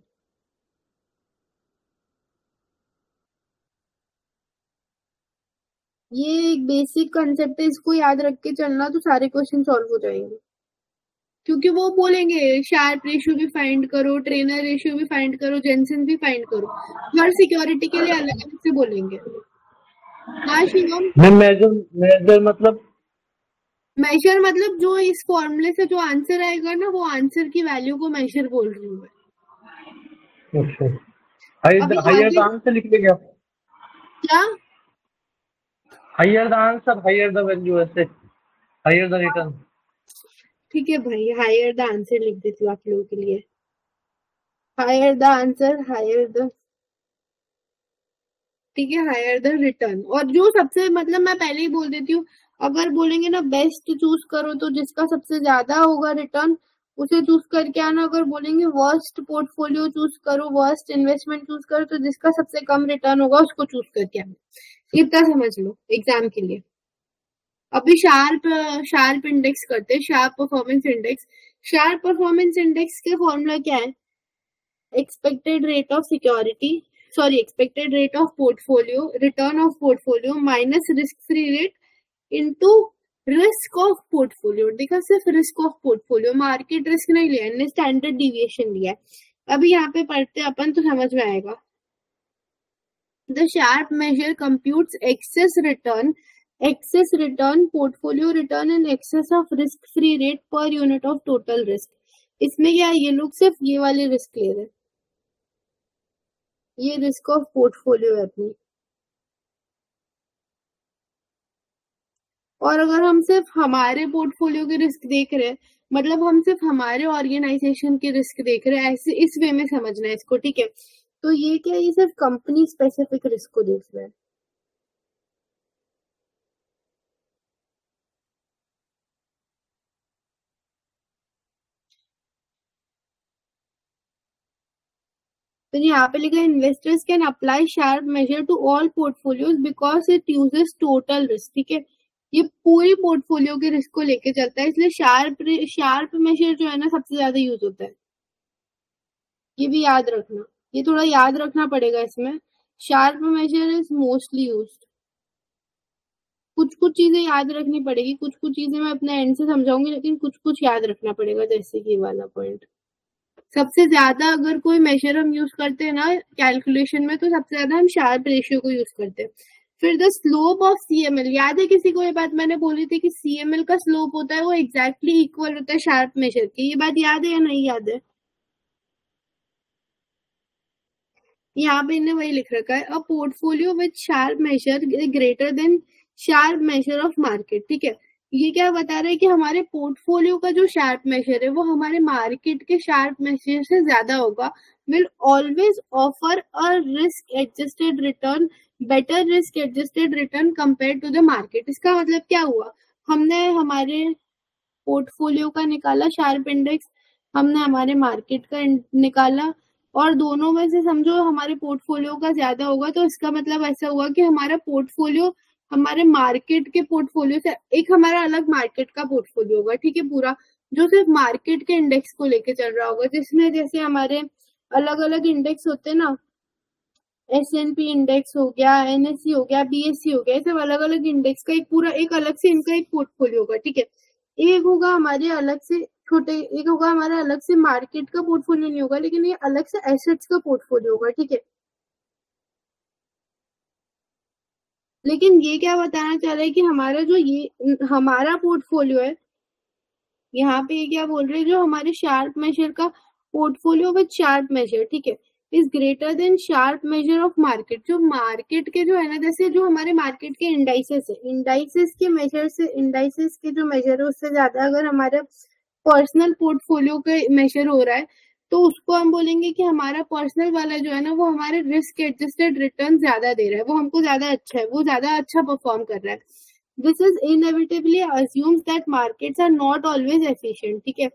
ये एक बेसिक कंसेप्ट है, इसको याद रख के चलना तो सारे क्वेश्चन सॉल्व हो जाएंगे. क्योंकि वो बोलेंगे शार्प रेशियो भी फाइंड करो, ट्रेनर रेशियो भी फाइंड करो, जेनसेंस भी फाइंड करो, हर सिक्योरिटी के लिए अलग अलग से बोलेंगे. हाँ शिवम, मेजर मेजर मतलब मेजर मतलब जो इस फॉर्मूले से जो आंसर आएगा ना, वो आंसर की वैल्यू को मेजर बोल रही हूँ मैं. अच्छा, हायर द आंसर लिख लेंगे आप क्या? Higher the answer, higher the value, ऐसे हायर द रिटर्न. ठीक है भाई, हायर द आंसर लिख देती हूँ आप लोगों के लिए. Higher the answer, higher the, ठीक है, हायर द रिटर्न. और जो सबसे, मतलब मैं पहले ही बोल देती हूँ, अगर बोलेंगे ना बेस्ट चूज करो तो जिसका सबसे ज्यादा होगा रिटर्न उसे चूज करके आना. अगर बोलेंगे वर्स्ट पोर्टफोलियो चूज करो, वर्स्ट इन्वेस्टमेंट चूज करो, तो जिसका सबसे कम रिटर्न होगा उसको चूज करके आना. इतना समझ लो एग्जाम के लिए. अभी शार्प शार्प इंडेक्स करते हैं, Sharpe performance index. Sharpe performance index के फॉर्मूला क्या है? Expected rate of security, sorry expected rate of portfolio, return of portfolio minus risk free rate into risk of portfolio. देखा, सिर्फ risk of portfolio, market risk नहीं लिया, इन्हें standard deviation लिया है. अभी यहाँ पे पढ़ते अपन तो समझ में आएगा. The Sharpe measure computes excess return excess return, portfolio return and excess of risk free rate per unit of total risk. इसमें क्या है, ये लोग सिर्फ ये वाले रिस्क ले रहे हैं, ये रिस्क ऑफ पोर्टफोलियो है अपनी। और अगर हम सिर्फ हमारे पोर्टफोलियो के रिस्क देख रहे हैं, मतलब हम सिर्फ हमारे ऑर्गेनाइजेशन के रिस्क देख रहे हैं, ऐसे इस वे में समझना है इसको, ठीक है। तो ये क्या, ये सिर्फ कंपनी स्पेसिफिक रिस्क को देखना है। तो यहाँ पे लिखा है investors can apply Sharpe measure to all portfolios because it uses total risk, ठीक है। ये पूरी पोर्टफोलियो के रिस्क को लेके चलता है, इसलिए शार्प शार्प मेजर जो है ना सबसे ज्यादा यूज होता है, ये भी याद रखना, ये थोड़ा याद रखना पड़ेगा इसमें। Sharpe measure is mostly use. कुछ कुछ चीजें याद रखनी पड़ेगी, कुछ कुछ चीजें मैं अपने एंड से समझाऊंगी, लेकिन कुछ कुछ याद रखना पड़ेगा, जैसे कि वाला पॉइंट। सबसे ज्यादा अगर कोई मेजर हम यूज करते हैं ना कैलकुलेशन में, तो सबसे ज्यादा हम शार्प रेशियो को यूज करते हैं। फिर द स्लोप ऑफ सीएमएल, याद है किसी को ये बात मैंने बोली थी कि सीएमएल का स्लोप होता है वो एग्जैक्टली इक्वल होता है शार्प मेजर के, ये बात याद है या नहीं याद है? यहाँ पे इन्हें वही लिख रखा है, a portfolio with Sharpe measure greater than Sharpe measure of market, ठीक है। ये क्या बता रहा है कि हमारे पोर्टफोलियो का जो शार्प मेजर है वो हमारे मार्केट के शार्प मेजर से ज्यादा होगा, will always offer a risk adjusted return, better risk adjusted return compare to the market. इसका मतलब क्या हुआ, हमने हमारे पोर्टफोलियो का निकाला शार्प इंडेक्स, हमने हमारे मार्केट का निकाला, और दोनों में से समझो हमारे पोर्टफोलियो का ज्यादा होगा, तो इसका मतलब ऐसा हुआ कि हमारा पोर्टफोलियो हमारे मार्केट के पोर्टफोलियो से, एक हमारा अलग मार्केट का पोर्टफोलियो होगा, ठीक है, पूरा जो सिर्फ मार्केट के इंडेक्स को लेके चल रहा होगा, जिसमें जैसे हमारे अलग अलग इंडेक्स होते हैं ना, एस एन पी इंडेक्स हो गया, एनएससी हो गया, बीएससी हो गया, ये सब अलग अलग इंडेक्स का एक पूरा एक अलग से इनका एक पोर्टफोलियो होगा, ठीक है। एक होगा हमारे अलग से छोटे, एक होगा हमारा अलग से मार्केट का पोर्टफोलियो नहीं होगा, लेकिन ये अलग से एसेट्स का पोर्टफोलियो होगा, ठीक है। लेकिन ये क्या बताना चाह रहा है कि हमारा जो ये हमारा पोर्टफोलियो है, यहाँ पे ये क्या बोल रहे हैं, जो हमारे शार्प मेजर का पोर्टफोलियो विद शार्प मेजर, ठीक है, is greater than Sharpe measure of market. जो मार्केट के जो है ना, जैसे जो हमारे मार्केट के इंडाइसेस है, इंडाइसेस के मेजर से, इंडाइसेस के जो मेजर है उससे ज्यादा अगर हमारे पर्सनल पोर्टफोलियो के मेजर हो रहा है, तो उसको हम बोलेंगे कि हमारा पर्सनल वाला जो है ना वो हमारे रिस्क एडजस्टेड रिटर्न ज्यादा दे रहा है, वो हमको ज्यादा अच्छा है, वो ज्यादा अच्छा परफॉर्म कर रहा है। This is inevitably assumes that markets are not always efficient, ठीक है,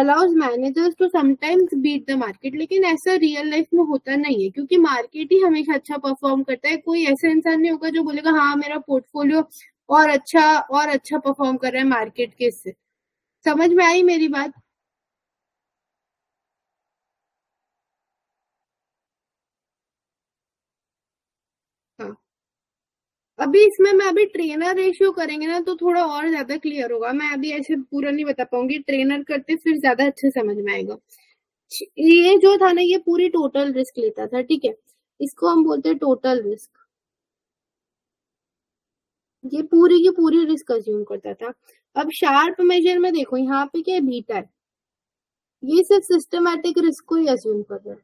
allows managers to sometimes beat the market. लेकिन ऐसा रियल लाइफ में होता नहीं है, क्योंकि मार्केट ही हमेशा अच्छा परफॉर्म करता है, कोई ऐसा इंसान नहीं होगा जो बोलेगा हाँ मेरा पोर्टफोलियो और अच्छा और अच्छा परफॉर्म कर रहा है मार्केट के इससे। समझ में आई मेरी बात? अभी इसमें मैं अभी ट्रेनर रेशियो करेंगे ना तो थोड़ा और ज्यादा क्लियर होगा, मैं अभी ऐसे पूरा नहीं बता पाऊंगी, ट्रेनर करते फिर ज्यादा अच्छे समझ में आएगा। ये जो था ना ये पूरी टोटल रिस्क लेता था, ठीक है, इसको हम बोलते हैं टोटल रिस्क, ये पूरी की पूरी रिस्क अज्यूम करता था। अब शार्प मेजर में देखो यहाँ पे क्या बीटा है, ये सिर्फ सिस्टमैटिक रिस्क को ही अज्यूम कर रहा है,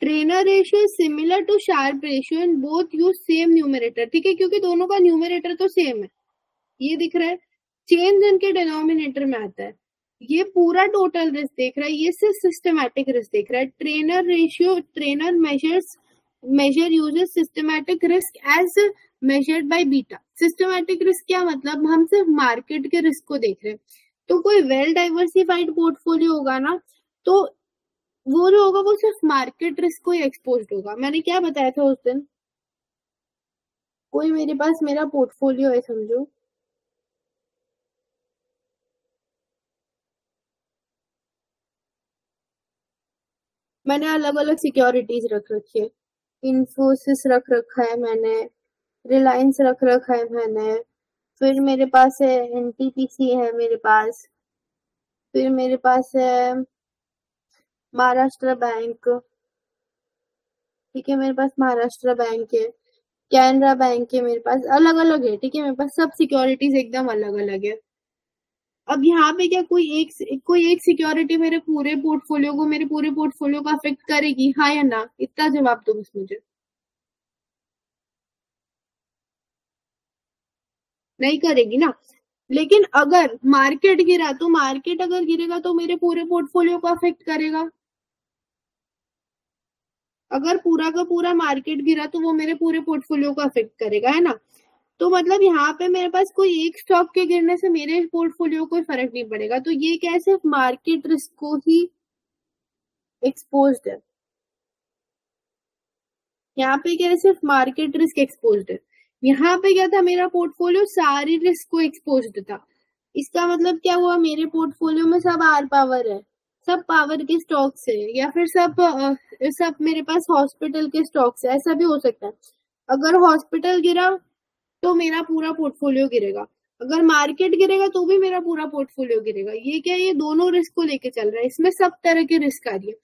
Treynor ratio similar to Sharpe ratio and both use same numerator, ठीक है, क्योंकि दोनों का न्यूमरेटर तो सेम है, ये दिख रहा है, चेंज इनके डिनोमिनेटर में आता है। ये पूरा टोटल रिस्क देख रहा है, ये सिर्फ सिस्टमैटिक रिस्क देख रहा है। Treynor ratio, Treynor measures measure uses systematic risk as measured by beta. Systematic risk क्या मतलब, हम सिर्फ मार्केट के रिस्क को देख रहे हैं। तो कोई वेल डाइवर्सिफाइड पोर्टफोलियो होगा ना तो वो जो होगा वो सिर्फ मार्केट रिस्क को ही एक्सपोज्ड होगा। मैंने क्या बताया था उस दिन, कोई मेरे पास मेरा पोर्टफोलियो है समझो, मैंने अलग अलग सिक्योरिटीज रख रखी है, इन्फोसिस रख रखा है मैंने, रिलायंस रख रखा है मैंने, फिर मेरे पास है एनटीपीसी है मेरे पास, फिर मेरे पास है महाराष्ट्र बैंक, ठीक है, मेरे पास महाराष्ट्र बैंक है, कैनरा बैंक है, मेरे पास अलग अलग है, ठीक है, मेरे पास सब सिक्योरिटीज एकदम अलग अलग है। अब यहाँ पे क्या कोई एक कोई एक सिक्योरिटी मेरे पूरे पोर्टफोलियो को मेरे पूरे पोर्टफोलियो को अफेक्ट करेगी, हाँ या ना? इतना जवाब दो बस मुझे। नहीं करेगी ना। लेकिन अगर मार्केट गिरा तो मार्केट अगर गिरेगा तो मेरे पूरे पोर्टफोलियो को अफेक्ट करेगा। अगर पूरा का पूरा मार्केट गिरा तो वो मेरे पूरे पोर्टफोलियो को अफेक्ट करेगा, है ना। तो मतलब यहाँ पे मेरे पास कोई एक स्टॉक के गिरने से मेरे पोर्टफोलियो को फर्क नहीं पड़ेगा। तो ये क्या है, सिर्फ मार्केट रिस्क को ही एक्सपोज्ड है। यहाँ पे क्या है, सिर्फ मार्केट रिस्क एक्सपोज्ड है। यहाँ पे क्या था, मेरा पोर्टफोलियो सारी रिस्क को एक्सपोज्ड था। इसका मतलब क्या हुआ, मेरे पोर्टफोलियो में सब आर पावर है, सब पावर के स्टॉक्स है, या फिर सब सब मेरे पास हॉस्पिटल के स्टॉक्स है, ऐसा भी हो सकता है। अगर हॉस्पिटल गिरा तो मेरा पूरा पोर्टफोलियो गिरेगा, अगर मार्केट गिरेगा तो भी मेरा पूरा पोर्टफोलियो गिरेगा। ये क्या, ये दोनों रिस्क को लेके चल रहा है, इसमें सब तरह के रिस्क आ रही है।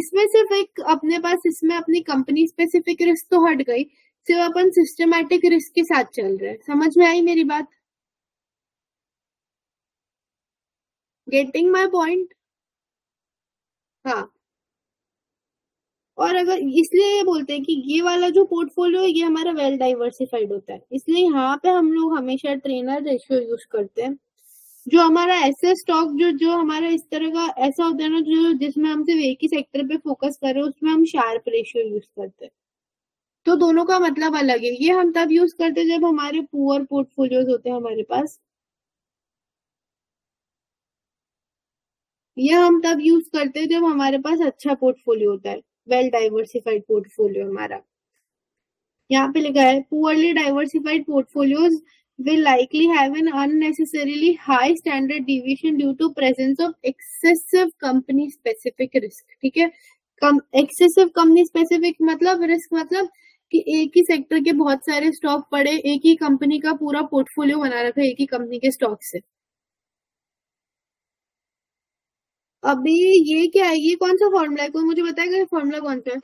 इसमें सिर्फ एक अपने पास, इसमें अपनी कंपनी स्पेसिफिक रिस्क तो हट गई, सिर्फ अपन सिस्टमैटिक रिस्क के साथ चल रहे हैं। समझ में आई मेरी बात? Getting my point? हाँ। और अगर इसलिए ये बोलते हैं कि ये वाला जो पोर्टफोलियो है ये हमारा वेल डाइवर्सिफाइड होता है, इसलिए यहाँ पे हम लोग हमेशा ट्रेनर रेशियो यूज करते हैं। जो हमारा ऐसे स्टॉक जो जो हमारा इस तरह का ऐसा होता है ना, जो जिसमें हम सिर्फ एक ही सेक्टर पे फोकस कर रहे हैं, उसमें हम शार्प रेशियो यूज करते हैं। तो दोनों का मतलब अलग है। ये हम तब यूज करते हैं जब हमारे पुअर पोर्टफोलियोज होते हैं हमारे पास, ये हम तब यूज करते हैं जब हमारे पास अच्छा पोर्टफोलियो होता है, वेल डाइवर्सिफाइड पोर्टफोलियो हमारा। यहाँ पे लिखा है poorly diversified portfolios will likely have an unnecessarily high standard deviation due to presence of excessive company specific risk. ठीक है, कम एक्सेसिव कंपनी स्पेसिफिक मतलब रिस्क, मतलब कि एक ही सेक्टर के बहुत सारे स्टॉक पड़े, एक ही कंपनी का पूरा पोर्टफोलियो बना रखा है एक ही कंपनी के स्टॉक से। अभी ये क्या है, ये कौन सा फॉर्मूला है, कोई मुझे बताएगा ये फॉर्मूला कौन सा है?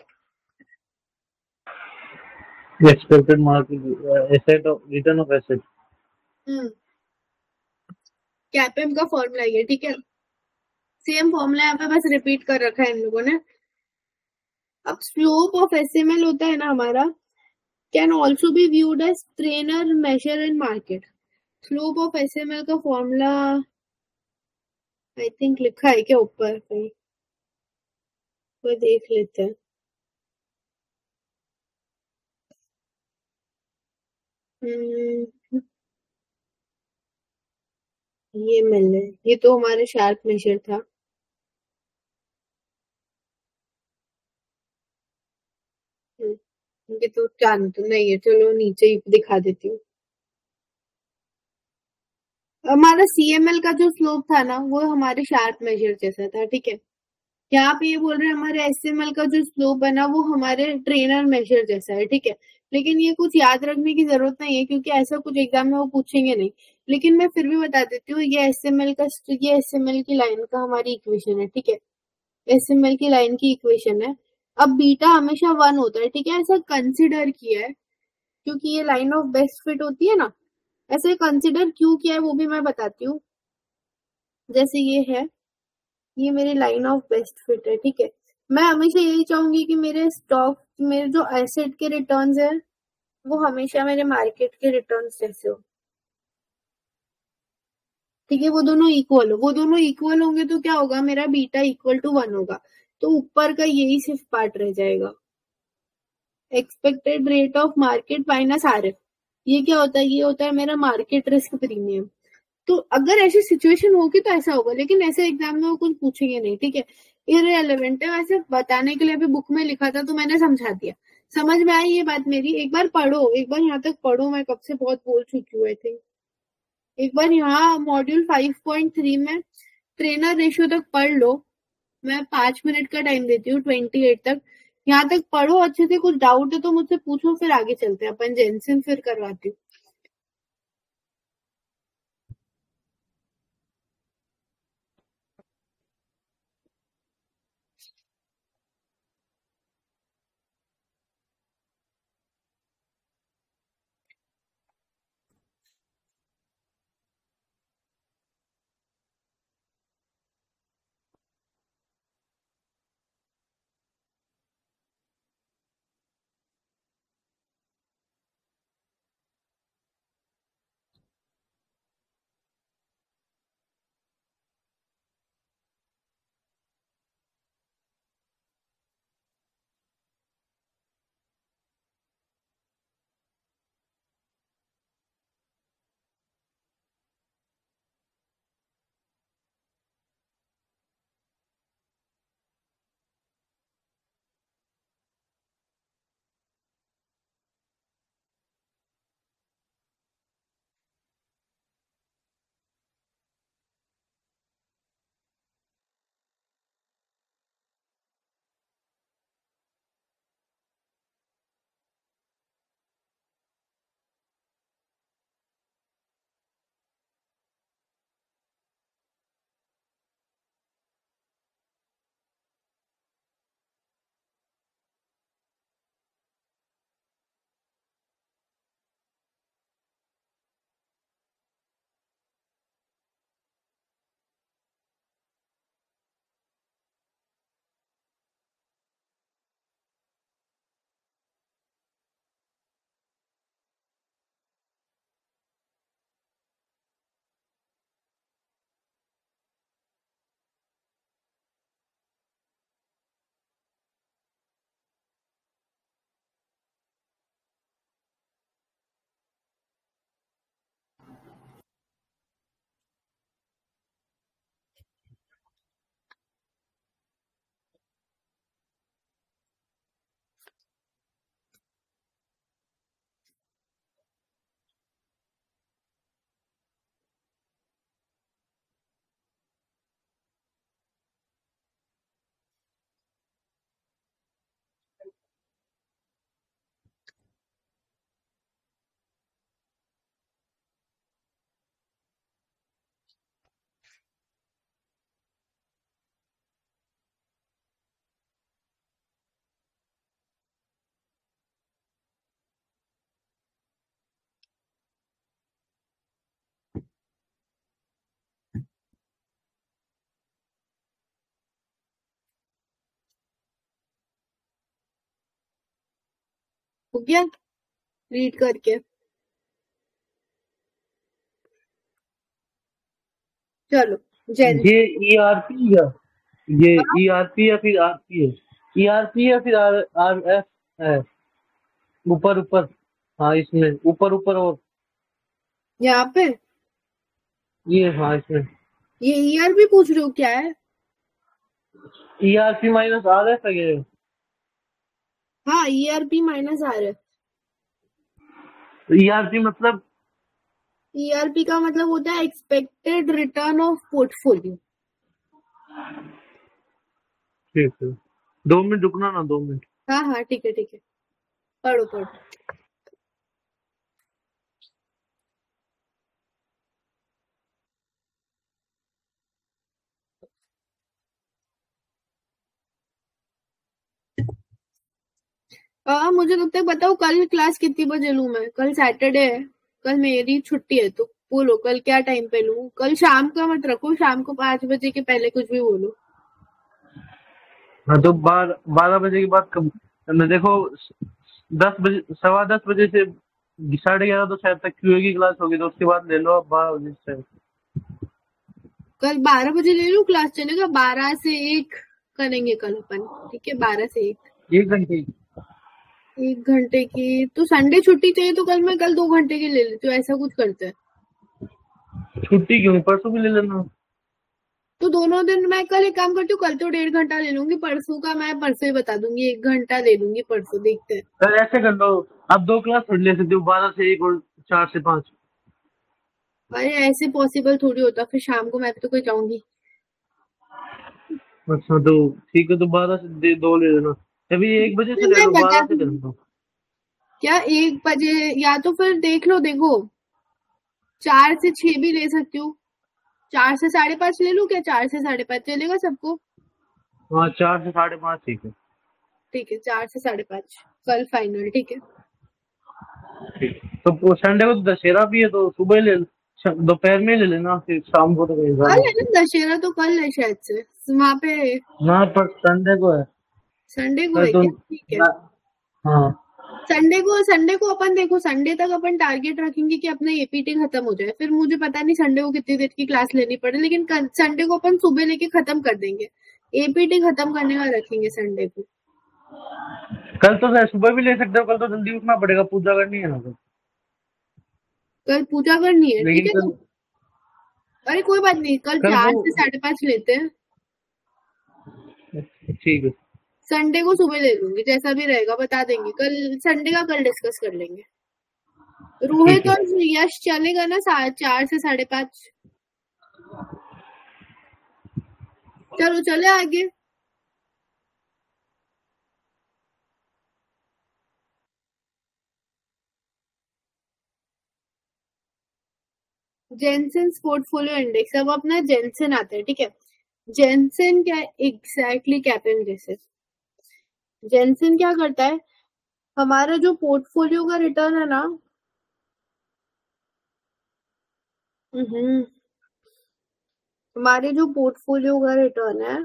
Expected market asset of return of asset, hmm CAPM का फॉर्मूला है। ठीक है, सेम फॉर्मूला यहाँ पे बस रिपीट कर रखा है इन लोगों ने। अब स्लोप ऑफ एसएमएल होता है ना हमारा, can also be viewed as Treynor measure in market. Slope of SML का फॉर्मूला आई थिंक लिखा है क्या ऊपर कहीं, वो देख लेते हैं। ये मैंने, ये तो हमारे शार्प मेजर था। ये तो चांद तो नहीं है, चलो नीचे ही दिखा देती हूँ। हमारा सीएमएल का जो स्लोप था ना वो हमारे शार्प मेजर जैसा था। ठीक है, यहाँ पे ये बोल रहे हैं हमारे एसएमएल का जो स्लोप है ना वो हमारे ट्रेनर मेजर जैसा है। ठीक है, लेकिन ये कुछ याद रखने की जरूरत नहीं है क्योंकि ऐसा कुछ एग्जाम में वो पूछेंगे नहीं, लेकिन मैं फिर भी बता देती हूँ। ये एसएमएल का ये एसएमएल की लाइन का हमारी इक्वेशन है। ठीक है, एसएमएल की लाइन की इक्वेशन है। अब बीटा हमेशा वन होता है। ठीक है, ऐसा कंसिडर किया है क्योंकि ये लाइन ऑफ बेस्ट फिट होती है ना, ऐसे कंसिडर क्यों किया है वो भी मैं बताती हूँ। जैसे ये है, ये मेरी लाइन ऑफ बेस्ट फिट है। ठीक है, मैं हमेशा यही चाहूंगी कि मेरे स्टॉक, मेरे जो एसेट के रिटर्न्स है वो हमेशा मेरे मार्केट के रिटर्न्स जैसे हो। ठीक है, वो दोनों इक्वल हो, वो दोनों इक्वल होंगे तो क्या होगा, मेरा बीटा इक्वल टू वन होगा, तो ऊपर का यही सिर्फ पार्ट रह जाएगा, expected rate of market minus R. ये क्या होता है, ये होता है मेरा मार्केट रिस्क प्रीमियम। तो अगर ऐसी सिचुएशन होगी तो ऐसा होगा, लेकिन ऐसे एग्जाम में वो कुछ पूछेंगे नहीं। ठीक है, इररिलेवेंट है, वैसे बताने के लिए अभी बुक में लिखा था तो मैंने समझा दिया। समझ में आई ये बात मेरी? एक बार पढ़ो, एक बार यहाँ तक पढ़ो, मैं कब से बहुत बोल चुकी हूँ आई थिंक। एक बार यहाँ मॉड्यूल फाइव पॉइंट थ्री में ट्रेनर रेशियो तक पढ़ लो, मैं पांच मिनट का टाइम देती हूँ, ट्वेंटी एट तक यहाँ तक पढ़ो अच्छे से। कुछ डाउट है तो मुझसे पूछो, फिर आगे चलते हैं अपन। जेनसिन फिर करवाती हूँ। हो गया रीड करके। चलो ये ईआरपी या ये ईआरपी या फिर आरपी है, ईआरपी या फिर आर आर एफ है ऊपर ऊपर। हाँ इसमें ऊपर ऊपर और यहाँ पे ये, हाँ इसमें ये ईआरपी पूछ रहे हो क्या है? ईआरपी माइनस आर एफ है। हाँ ERP minus R F. ERP मतलब ईआरपी का मतलब होता है एक्सपेक्टेड रिटर्न ऑफ पोर्टफोलियो। ठीक है दो मिनट रुकना ना, दो मिनट। हाँ हाँ ठीक है ठीक है पढ़ो पढ़ो। आ, मुझे तब तक बताओ कल क्लास कितनी बजे लूँ मैं? कल सैटरडे है, कल मेरी छुट्टी है, तो बोलो कल क्या टाइम पे लूँ? कल शाम का मत रखो, शाम को पाँच बजे के पहले कुछ भी बोलो। हाँ तो बार, बारह बजे के बाद कब? देखो दस बजे सवा दस बजे से साढ़े ग्यारह तो शायद तक क्यूए की क्लास होगी, तो उसके बाद ले लो आप बारह बजे से। कल बारह बजे ले लूँ क्लास? चलेगा बारह से एक करेंगे कल अपन, ठीक है? बारह से एक एक घंटे एक घंटे की। तो संडे छुट्टी चाहिए तो कल मैं कल दो घंटे की ले लेती हूँ, ऐसा कुछ करते हैं। छुट्टी क्यों, परसों भी ले लेना। तो दोनों दिन मैं कल एक काम करती हूँ, कल तो डेढ़ घंटा ले लूंगी, परसों का मैं परसों ही बता दूंगी, एक घंटा ले लूंगी परसों, देखते हैं। कल ऐसे कर लो आप दो क्लास ले सकते हो, बारह से एक और चार से पाँच। अरे ऐसे पॉसिबल थोड़ी होता, फिर शाम को मैं तो कोई जाऊंगी। अच्छा तो ठीक है, तो बारह से दो ले लेना। अभी एक बजे से मैं बता दूं क्या? एक बजे या तो फिर देख लो, देखो चार से छह भी ले सकती हूँ, चार से साढ़े पाँच ले लूं क्या? चार से साढ़े पाँच चलेगा सबको? हाँ चार से साढ़े पाँच ठीक है। ठीक है चार से साढ़े पाँच कल फाइनल, ठीक है? तो संडे को तो दशहरा भी है, तो सुबह ले दोपहर में ले लेना, फिर शाम को तो दशहरा तो कल है शायद से वहाँ पे। हाँ पर संडे को है, संडे को है, ठीक है? हाँ संडे को संडे को अपन देखो, संडे तक अपन टारगेट रखेंगे कि अपना एपीटी खत्म हो जाए। फिर मुझे पता नहीं संडे को कितनी देर की क्लास लेनी पड़े, लेकिन संडे को अपन सुबह लेके खत्म कर देंगे, एपीटी खत्म करने का रखेंगे संडे को। कल तो सुबह भी ले सकते हो, कल तो जल्दी उठना पड़ेगा, पूजा करनी है ना कल। कल पूजा करनी है, ठीक है? अरे कोई बात नहीं, कल चार से साढ़े पाँच लेते हैं, ठीक है? संडे को सुबह ले लूंगी, जैसा भी रहेगा बता देंगे कल, संडे का कल डिस्कस कर लेंगे। रोहित और यश चलेगा ना चार से साढ़े पाँच? चलो चले आगे। जेनसेन पोर्टफोलियो इंडेक्स, अब अपना जेनसेन आता है, ठीक है? जेनसेन क्या एग्जैक्टली कैपम जैसे। जेनसेन क्या करता है, हमारा जो पोर्टफोलियो का रिटर्न है ना, हम्म हमारे जो पोर्टफोलियो का रिटर्न है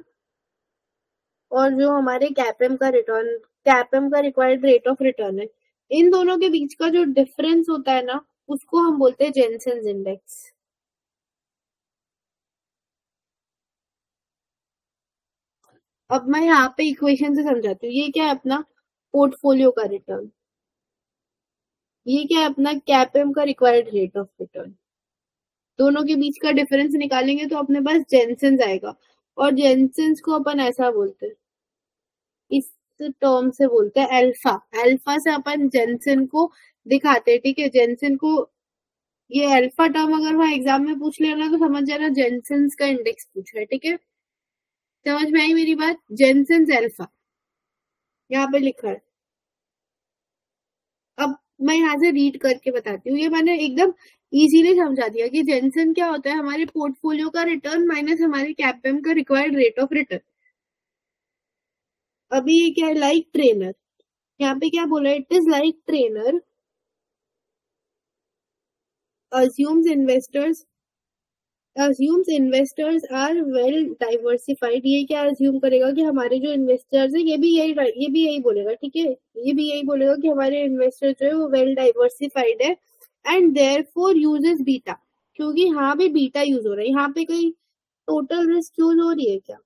और जो हमारे कैपएम का रिटर्न, कैपएम का रिक्वायर्ड रेट ऑफ रिटर्न है, इन दोनों के बीच का जो डिफरेंस होता है ना, उसको हम बोलते हैं जेनसेन इंडेक्स। अब मैं यहाँ पे इक्वेशन से समझाती हूँ। ये क्या है अपना पोर्टफोलियो का रिटर्न, ये क्या है अपना कैपएम का रिक्वायर्ड रेट ऑफ रिटर्न, दोनों के बीच का डिफरेंस निकालेंगे तो अपने पास जेनसेन आएगा। और जेनसेन को अपन ऐसा बोलते हैं, इस टर्म से बोलते हैं अल्फा। अल्फा से अपन जेनसेन को दिखाते हैं, ठीक है? जेनसेन को ये अल्फा टर्म अगर वहाँ एग्जाम में पूछ लेना तो समझ जाना जेनसेन का इंडेक्स पूछा है, ठीक है? समझ में आई मेरी बात? जेनसेन अल्फा यहाँ पे लिखा है। अब मैं यहाँ से रीड करके बताती हूँ, ये मैंने एकदम इजीली समझा दिया कि जेनसेन क्या होता है, हमारे पोर्टफोलियो का रिटर्न माइनस हमारे कैपएम का रिक्वायर्ड रेट ऑफ रिटर्न। अभी ये क्या है, लाइक ट्रेनर। यहाँ पे क्या बोला, it is like Treynor assumes investors assumes investors are well diversified, ये क्या assume करेगा कि हमारे जो investors हैं ये भी यही ये भी यही बोलेगा, ठीक है, ये भी यही बोलेगा कि हमारे investors जो है वो well diversified है and therefore uses beta, क्योंकि यहाँ पे beta use हो रहा है, यहाँ पे कोई total risk use हो रही है क्या?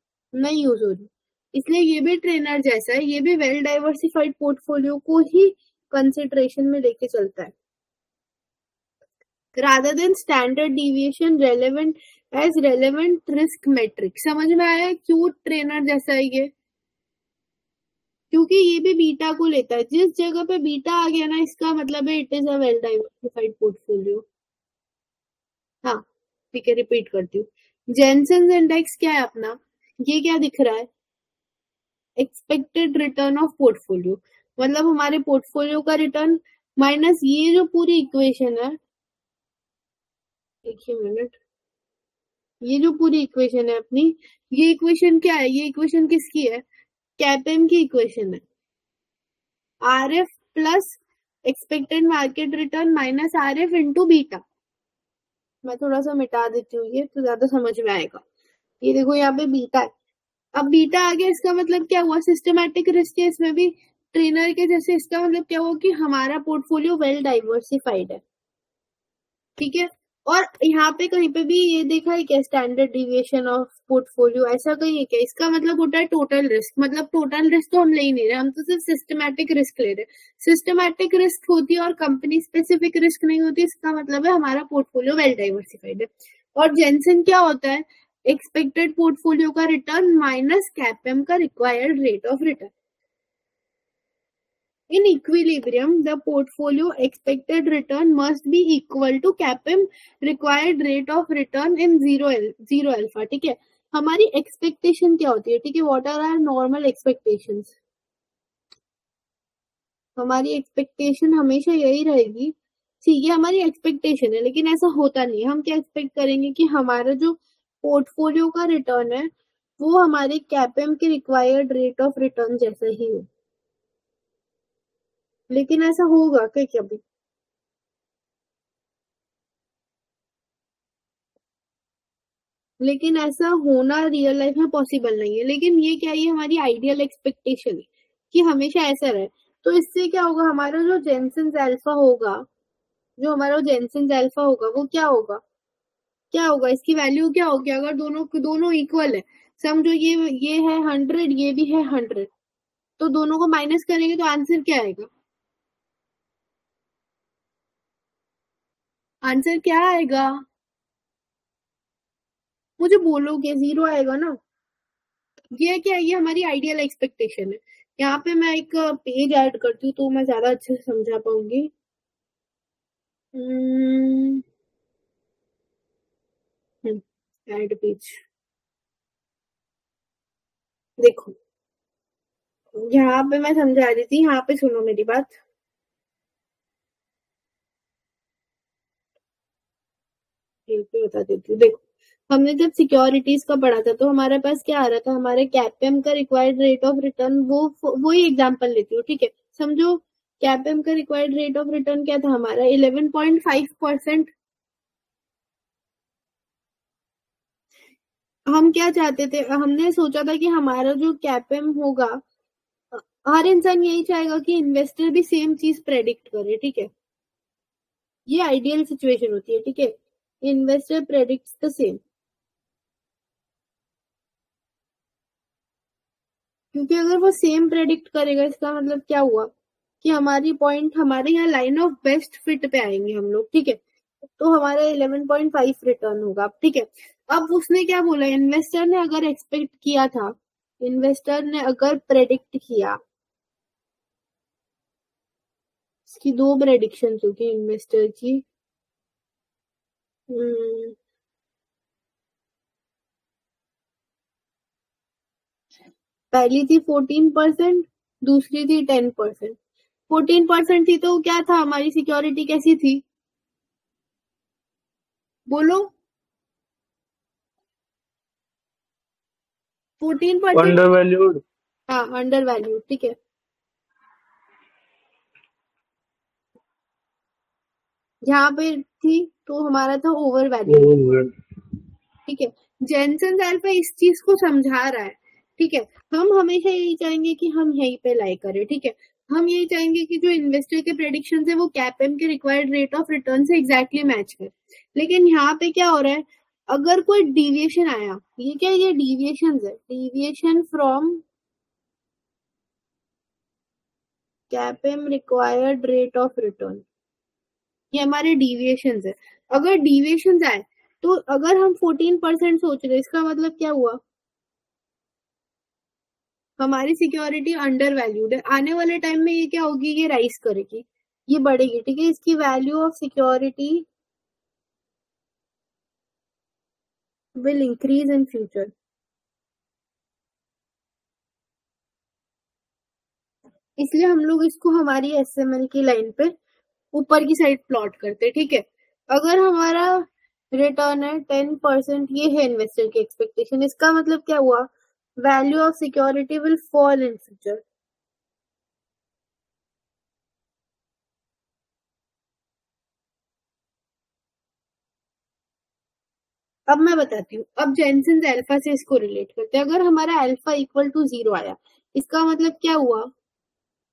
नहीं use हो रही, इसलिए ये भी trainer जैसा है, ये भी well diversified portfolio को ही consideration में लेके चलता है. Rather than standard deviation relevant as relevant risk metric. समझ में आया क्यों ट्रेनर जैसा है ये, क्योंकि ये भी बीटा को लेता है, जिस जगह पे बीटा आ गया ना इसका मतलब है it is a well diversified portfolio. हाँ ठीक है, रिपीट करती हूँ. जेनसन इंडेक्स क्या है अपना, ये क्या दिख रहा है, एक्सपेक्टेड रिटर्न ऑफ पोर्टफोलियो, मतलब हमारे पोर्टफोलियो का रिटर्न माइनस ये जो पूरी इक्वेशन है, एक मिनट, ये जो पूरी इक्वेशन है अपनी, ये इक्वेशन क्या है, ये इक्वेशन किसकी है, कैपएम की इक्वेशन है. RF plus expected market return minus RF into beta. मैं थोड़ा सा मिटा देती हूँ ये, तो ज्यादा समझ में आएगा. ये देखो यहाँ पे बीटा है, अब बीटा आ गया, इसका मतलब क्या हुआ, सिस्टमैटिक रिस्क है इसमें भी ट्रेनर के जैसे, इसका मतलब क्या हुआ कि हमारा पोर्टफोलियो वेल डाइवर्सिफाइड है, ठीक है. और यहाँ पे कहीं पे भी ये देखा है क्या, स्टैंडर्ड डिविएशन ऑफ पोर्टफोलियो, ऐसा कहीं है क्या, इसका मतलब होता है टोटल रिस्क, मतलब टोटल रिस्क तो हम ले ही नहीं रहे, हम तो सिर्फ सिस्टमैटिक रिस्क ले रहे हैं. सिस्टमैटिक रिस्क होती है और कंपनी स्पेसिफिक रिस्क नहीं होती, इसका मतलब है हमारा पोर्टफोलियो वेल डाइवर्सिफाइड है. और जेनसन क्या होता है, एक्सपेक्टेड पोर्टफोलियो का रिटर्न माइनस कैपएम का required rate of return. In equilibrium, the portfolio expected return must be equal to C A P M required rate of return in zero zero alpha. ठीक है, हमारी expectation क्या होती है, ठीक है, what are our normal expectations? हमारी expectation हमेशा यही रहेगी, ठीक है, हमारी expectation है, लेकिन ऐसा होता नहीं है. हम क्या expect करेंगे कि हमारा जो portfolio का return है वो हमारे C A P M के required rate of return जैसा ही हो, लेकिन ऐसा होगा क्या कभी? लेकिन ऐसा होना रियल लाइफ में पॉसिबल नहीं है, लेकिन ये क्या, ये हमारी आइडियल एक्सपेक्टेशन है कि हमेशा ऐसा रहे. तो इससे क्या होगा, हमारा जो जेनसन्स अल्फा होगा, जो हमारा जेनसन्स अल्फा होगा वो क्या होगा, क्या होगा, इसकी वैल्यू क्या होगी अगर दोनों दोनों इक्वल है. समझो ये ये है हंड्रेड, ये भी है हंड्रेड, तो दोनों को माइनस करेंगे तो आंसर क्या आएगा, आंसर क्या आएगा, मुझे बोलोगे, जीरो आएगा ना. ये क्या, ये हमारी आइडियल एक्सपेक्टेशन है. यहाँ पे मैं एक पेज ऐड करती हूँ तो मैं ज्यादा अच्छे से समझा पाऊंगी. ऐड पेज, देखो यहाँ पे मैं समझा रही थी, यहाँ पे सुनो मेरी बात. बता देती हूँ, देखो हमने जब सिक्योरिटीज का पढ़ा था तो हमारे पास क्या आ रहा था, हमारे कैपएम का रिक्वायर्ड रेट ऑफ रिटर्न, वो वो ही एग्जांपल लेती हूँ, ठीक है. समझो कैपएम का रिक्वायर्ड रेट ऑफ रिटर्न क्या था हमारा, इलेवन पॉइंट फाइव परसेंट. हम क्या चाहते थे, हमने सोचा था कि हमारा जो कैपएम होगा, हर इंसान यही चाहेगा कि इन्वेस्टर भी सेम चीज प्रेडिक्ट करे, ठीक है, ये आइडियल सिचुएशन होती है, ठीक है, इन्वेस्टर प्रेडिक्ट्स द सेम. क्योंकि अगर वो सेम प्रेडिक्ट करेगा इसका मतलब क्या हुआ कि हमारी पॉइंट, हमारे यहाँ लाइन ऑफ बेस्ट फिट पे आएंगे हम लोग, ठीक है, तो हमारा इलेवन पॉइंट फाइव रिटर्न होगा, ठीक है. अब उसने क्या बोला, इन्वेस्टर ने अगर एक्सपेक्ट किया था, इन्वेस्टर ने अगर प्रेडिक्ट किया, इसकी दो प्रेडिक्शन होगी इन्वेस्टर की, हम्म पहली थी फोर्टीन परसेंट, दूसरी थी टेन परसेंट. फोर्टीन परसेंट थी तो क्या था, हमारी सिक्योरिटी कैसी थी, बोलो, फोर्टीन परसेंट, अंडरवैल्यूड. हाँ अंडरवैल्यूड, ठीक है, यहाँ पे थी तो हमारा था ओवर वैल्यू. ठीक है, जेनसन अल्फा इस चीज को समझा रहा है। ठीक है, हम हमेशा यही चाहेंगे कि हम यहीं पे लाई करें। ठीक है, हम यही चाहेंगे कि जो इन्वेस्टर के प्रेडिक्शन है वो कैपएम के रिक्वायर्ड रेट ऑफ रिटर्न से एग्जैक्टली मैच करे। लेकिन यहाँ पे क्या हो रहा है, अगर कोई डिविएशन आया, ये क्या है, ये डिविएशन है, deviation from CAPM required rate of return, ये हमारे डिविएशन है। अगर डिविएशन आए तो अगर हम चौदह परसेंट सोच रहे, इसका मतलब क्या हुआ, हमारी सिक्योरिटी अंडर वैल्यूड है। आने वाले टाइम में ये क्या होगी, ये राइज करेगी, ये बढ़ेगी। ठीक है, इसकी value of security will increase in future. इसलिए हम लोग इसको हमारी एसएमएल की लाइन पे ऊपर की साइड प्लॉट करते। ठीक है, अगर हमारा रिटर्न है टेन परसेंट, ये है इन्वेस्टर की एक्सपेक्टेशन, इसका मतलब क्या हुआ, value of security will fall in future. अब मैं बताती हूँ, अब जेनसन अल्फा से इसको रिलेट करते हैं। अगर हमारा अल्फा इक्वल टू जीरो आया, इसका मतलब क्या हुआ,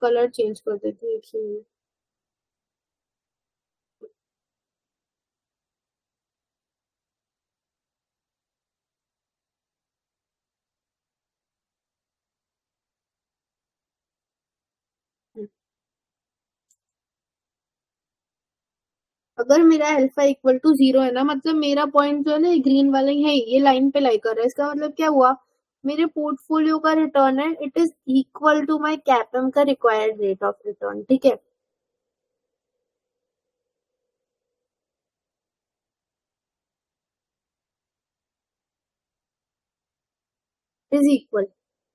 कलर चेंज कर देती हूँ एक ही मिनट। अगर मेरा अल्फा इक्वल टू जीरो है ना, मतलब मेरा पॉइंट जो है ना ग्रीन वाला है, ये लाइन पे लाई कर रहा है, इसका मतलब क्या हुआ, मेरे पोर्टफोलियो का रिटर्न है it is equal to my CAPM का रिक्वायर्ड रेट ऑफ रिटर्न। ठीक है, इज इक्वल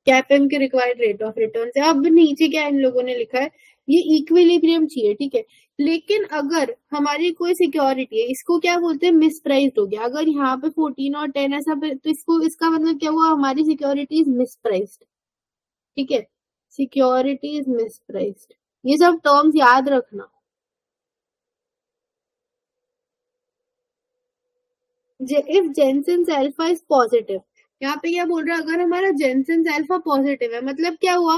कैपएम के रिक्वायर्ड रेट ऑफ रिटर्न। अब नीचे क्या इन लोगों ने लिखा है, ये इक्विलिब्रियम चाहिए। ठीक है, लेकिन अगर हमारी कोई सिक्योरिटी है, इसको क्या बोलते हैं, मिसप्राइज्ड हो गया। अगर यहाँ पे फोर्टीन और टेन ऐसा, तो इसको इसका मतलब क्या हुआ, हमारी सिक्योरिटी इज मिसप्राइज्ड। ठीक है, सिक्योरिटी इज मिसप्राइज्ड, ये सब टर्म्स याद रखना। If Jensen alpha is positive, यहाँ पे क्या बोल रहा है, अगर हमारा जेनसन अल्फा पॉजिटिव है, मतलब क्या हुआ,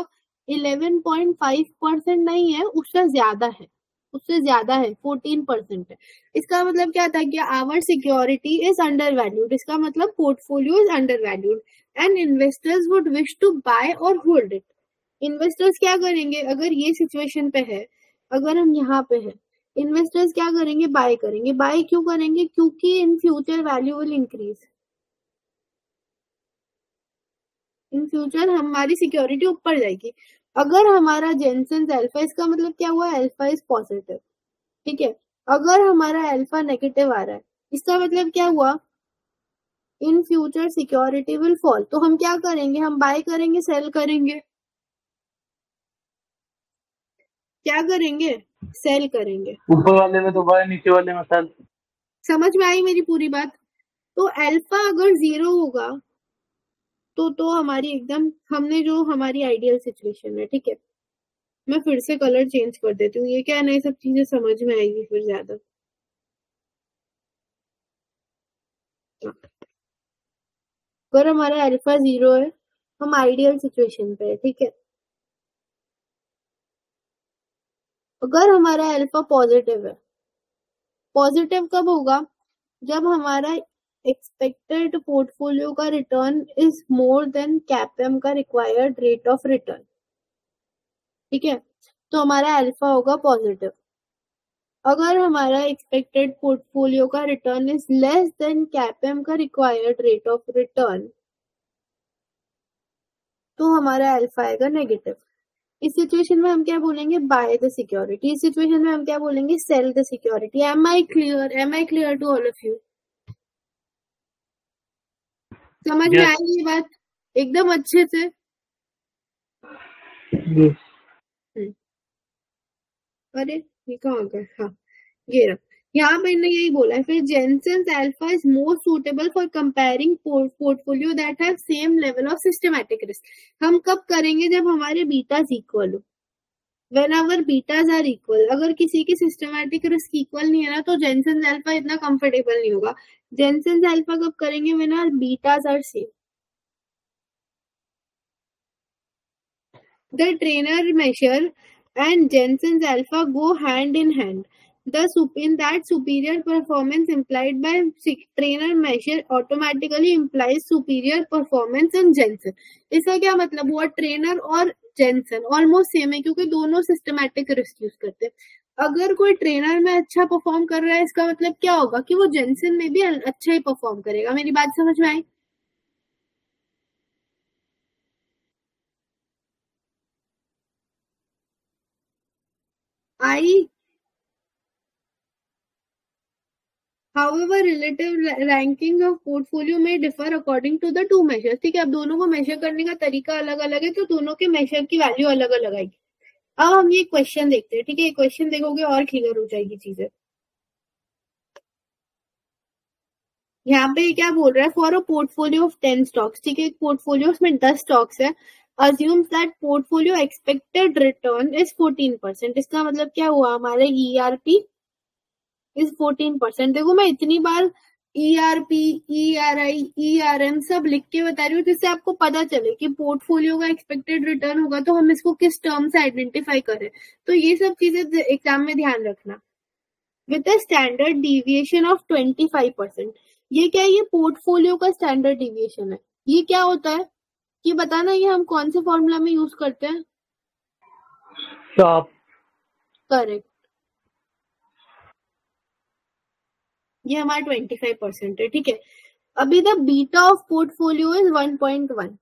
इलेवन पॉइंट फाइव परसेंट नहीं है, उससे ज्यादा है, उससे ज्यादा है, फोर्टीन परसेंट है, इसका मतलब क्या था कि our security is under valued, इसका मतलब portfolio is under valued and investors would wish to buy और होल्ड इट। इन्वेस्टर्स क्या करेंगे, अगर ये सिचुएशन पे है, अगर हम यहाँ पे है, इन्वेस्टर्स क्या करेंगे, बाय करेंगे। बाय क्यों करेंगे, क्योंकि in future value will increase, in future हमारी सिक्योरिटी ऊपर जाएगी। अगर हमारा जेनसन अल्फा, इसका मतलब क्या हुआ, अल्फा इज पॉजिटिव। ठीक है, अगर हमारा अल्फा नेगेटिव आ रहा है, इसका मतलब क्या हुआ, in future security will fall. तो हम क्या करेंगे, हम बाय करेंगे, सेल करेंगे, क्या करेंगे, सेल करेंगे, ऊपर वाले में तो बाय, नीचे वाले में सेल। समझ में आई मेरी पूरी बात। तो अल्फा अगर जीरो होगा तो तो हमारी एकदम, हमने जो हमारी आइडियल सिचुएशन है। ठीक है, मैं फिर से कलर चेंज कर देती हूँ, ये क्या, नहीं सब चीजें समझ में आएगी फिर ज्यादा। अगर हमारा अल्फा जीरो है, हम आइडियल सिचुएशन पे है। ठीक है, अगर हमारा अल्फा पॉजिटिव है, पॉजिटिव कब होगा, जब हमारा एक्सपेक्टेड पोर्टफोलियो का return is more than CAPM का रिक्वायर्ड रेट ऑफ रिटर्न। ठीक है, तो हमारा अल्फा होगा पॉजिटिव। अगर हमारा एक्सपेक्टेड पोर्टफोलियो का return is less than CAPM का रिक्वायर्ड रेट ऑफ रिटर्न, तो हमारा अल्फा आएगा नेगेटिव। इस सिचुएशन में हम क्या बोलेंगे, बाय द सिक्योरिटी। इस सिचुएशन में हम क्या बोलेंगे, sell the security. Am I clear, am I clear to all of you? समझ में आई ये बात एकदम अच्छे से? अरे ये कहाँ गए, हाँ ये रहा, यहाँ पे इन्होंने यही बोला है, फिर Jensen alpha is more suitable for comparing portfolio that have same level of systematic risk. हम कब करेंगे, जब हमारे बीटा इक्वल हो, when our betas are equal, अगर किसी की सिस्टमैटिक रिस्क इक्वल नहीं है ना तो जेनसन अल्फा इतना कंफर्टेबल नहीं होगा। जेनसन अल्फा कब करेंगे when our betas are same. The trainer measure and Jensen's alpha go hand in hand. The sup in that superior performance implied by trainer measure automatically implies superior performance in Jensen. इसका क्या मतलब हुआ? trainer और Jensen almost same है क्योंकि दोनों systematic risk use करते हैं। अगर कोई trainer में अच्छा perform कर रहा है इसका मतलब क्या होगा कि वो Jensen में भी अच्छा ही perform करेगा। मेरी बात समझ में आई? I, however, relative ranking of portfolio may differ according to the two measures. ठीक है, अब दोनों को मेजर करने का तरीका अलग अलग है तो दोनों के मेजर की वैल्यू अलग अलग आएगी। अब हम ये क्वेश्चन देखते हैं। ठीक है, ये क्वेश्चन देखोगे और क्लियर हो जाएगी चीजें। यहाँ पे क्या बोल रहा है, for a portfolio of ten stocks, ठीक है, पोर्टफोलियो में दस स्टॉक्स है, assumes that portfolio expected return is fourteen percent. इसका मतलब क्या हुआ, हमारे E R P is fourteen percent. देखो मैं इतनी बार E R P, E R I, E R M सब लिख के बता रही हूँ जिससे आपको पता चले कि पोर्टफोलियो का एक्सपेक्टेड रिटर्न होगा तो हम इसको किस टर्म से आइडेंटिफाई करें। तो ये सब चीजें एग्जाम में ध्यान रखना। With a standard deviation of twenty five percent, ये क्या है, ये पोर्टफोलियो का स्टैंडर्ड डिविएशन है। ये क्या होता है ये बताना, ये हम कौन से फॉर्मूला में यूज करते हैं? टॉप। करेक्ट, ये हमारा ट्वेंटी फाइव परसेंट है। ठीक है, अभी the beta of portfolio is one point one.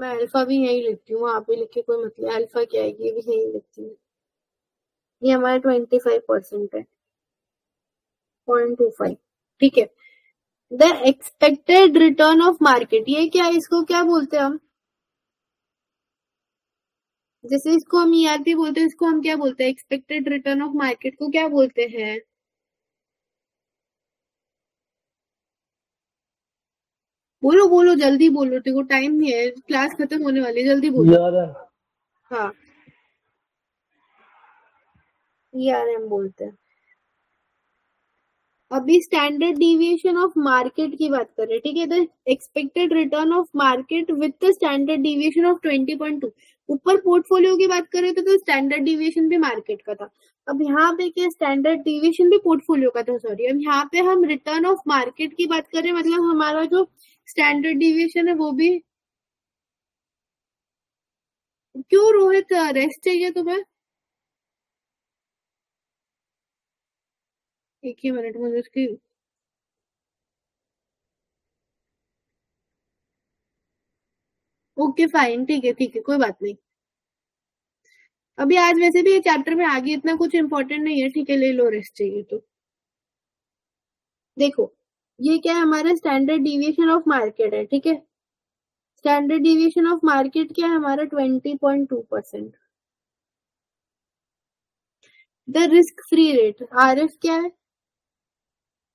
मैं अल्फा भी यही लिखती हूँ, वहां पे लिखे कोई मतलब, अल्फा क्या है ये भी यही लिखती हूँ। ये हमारा ट्वेंटी फाइव परसेंट है, पॉइंट टू फाइव। ठीक है, the expected return of market, ये क्या, इसको क्या बोलते हैं हम, जैसे इसको हम E R P बोलते हैं, इसको हम क्या बोलते हैं, एक्सपेक्टेड रिटर्न ऑफ मार्केट को क्या बोलते हैं? बोलो बोलो जल्दी बोलो, देखो टाइम नहीं है, क्लास खत्म होने वाली है, जल्दी बोलो। हाँ, E R M बोलते हैं। अभी स्टैंडर्ड डिविएशन ऑफ मार्केट की बात कर रहे हैं। ठीक है, the expected return of market with the standard deviation of twenty point two. ऊपर पोर्टफोलियो की बात कर रहे थे तो स्टैंडर्ड डिविएशन भी मार्केट का था, अब यहाँ पे क्या स्टैंडर्ड डिविएशन भी पोर्टफोलियो का था, सॉरी। अब यहाँ पे हम रिटर्न ऑफ मार्केट की बात करें, मतलब हमारा जो स्टैंडर्ड डिविएशन है वो भी। क्यों रोहित, रेस्ट चाहिए तुम्हें? एक ही मिनट, मुझे उसकी ओके फाइन, ठीक है ठीक है कोई बात नहीं। अभी आज वैसे भी ये चैप्टर में आगे इतना कुछ इम्पोर्टेंट नहीं है, ठीक है, ले लो रेस्ट चाहिए तो। देखो ये क्या है, हमारा स्टैंडर्ड डिविएशन ऑफ मार्केट है। ठीक है, स्टैंडर्ड डिविएशन ऑफ मार्केट क्या है हमारा, twenty point two percent. The risk free rate R F क्या है,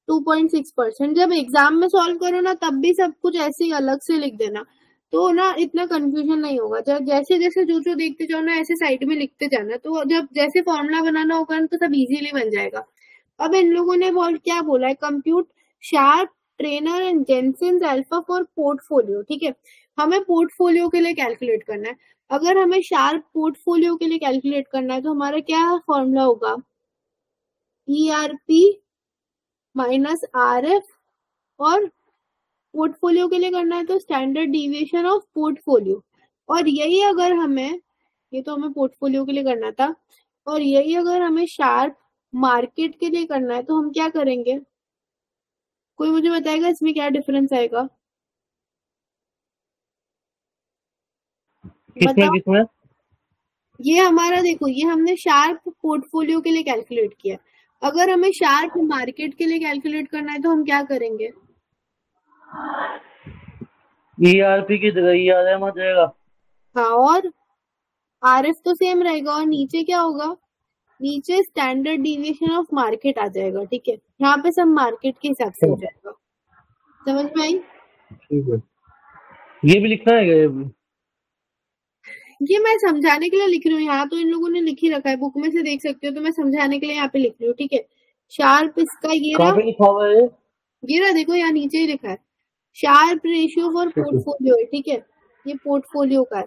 टू पॉइंट सिक्स परसेंट। जब एग्जाम में सॉल्व करो ना तब भी सब कुछ ऐसे ही अलग से लिख देना तो ना इतना कंफ्यूजन नहीं होगा। जब जैसे जैसे जो जो देखते जाओ ना ऐसे साइड में लिखते जाना, तो जब जैसे फॉर्मूला बनाना होगा ना तो सब इजीली बन जाएगा। अब इन लोगों ने बोल क्या बोला है, compute Sharpe Treynor and Jensen alpha for portfolio. ठीक है, हमें पोर्टफोलियो के लिए कैलकुलेट करना है। अगर हमें शार्प पोर्टफोलियो के लिए कैलकुलेट करना है तो हमारा क्या फॉर्मूला होगा, E R P minus R F, और पोर्टफोलियो के लिए करना है तो स्टैंडर्ड डिविएशन ऑफ पोर्टफोलियो। और यही अगर हमें, ये तो हमें पोर्टफोलियो के लिए करना था, और यही अगर हमें शार्प मार्केट के लिए करना है तो हम क्या करेंगे? कोई मुझे बताएगा इसमें क्या डिफरेंस आएगा? किसमें किसमें? ये हमारा देखो, ये हमने शार्प पोर्टफोलियो के लिए कैलकुलेट किया। अगर हमें शार्प मार्केट के लिए कैलकुलेट करना है तो हम क्या करेंगे? E R P की जगह E R M आ जाएगा। हाँ, और R F तो सेम रहेगा, और नीचे क्या होगा, नीचे स्टैंडर्ड डिविएशन ऑफ मार्केट आ जाएगा। ठीक है, यहाँ पे सब मार्केट के हिसाब से हो जाएगा। समझ में आई? ये भी लिखना है, ये मैं समझाने के लिए लिख रही हूँ, यहाँ तो इन लोगों ने लिख ही रखा है, बुक में से देख सकते हो, तो मैं समझाने के लिए यहाँ पे लिख रही हूँ। ठीक है, शार्प इसका ये रहा, ये रहा देखो यहाँ नीचे ही लिखा है शार्प रेशियो फॉर पोर्टफोलियो। ठीक है, ये पोर्टफोलियो का है,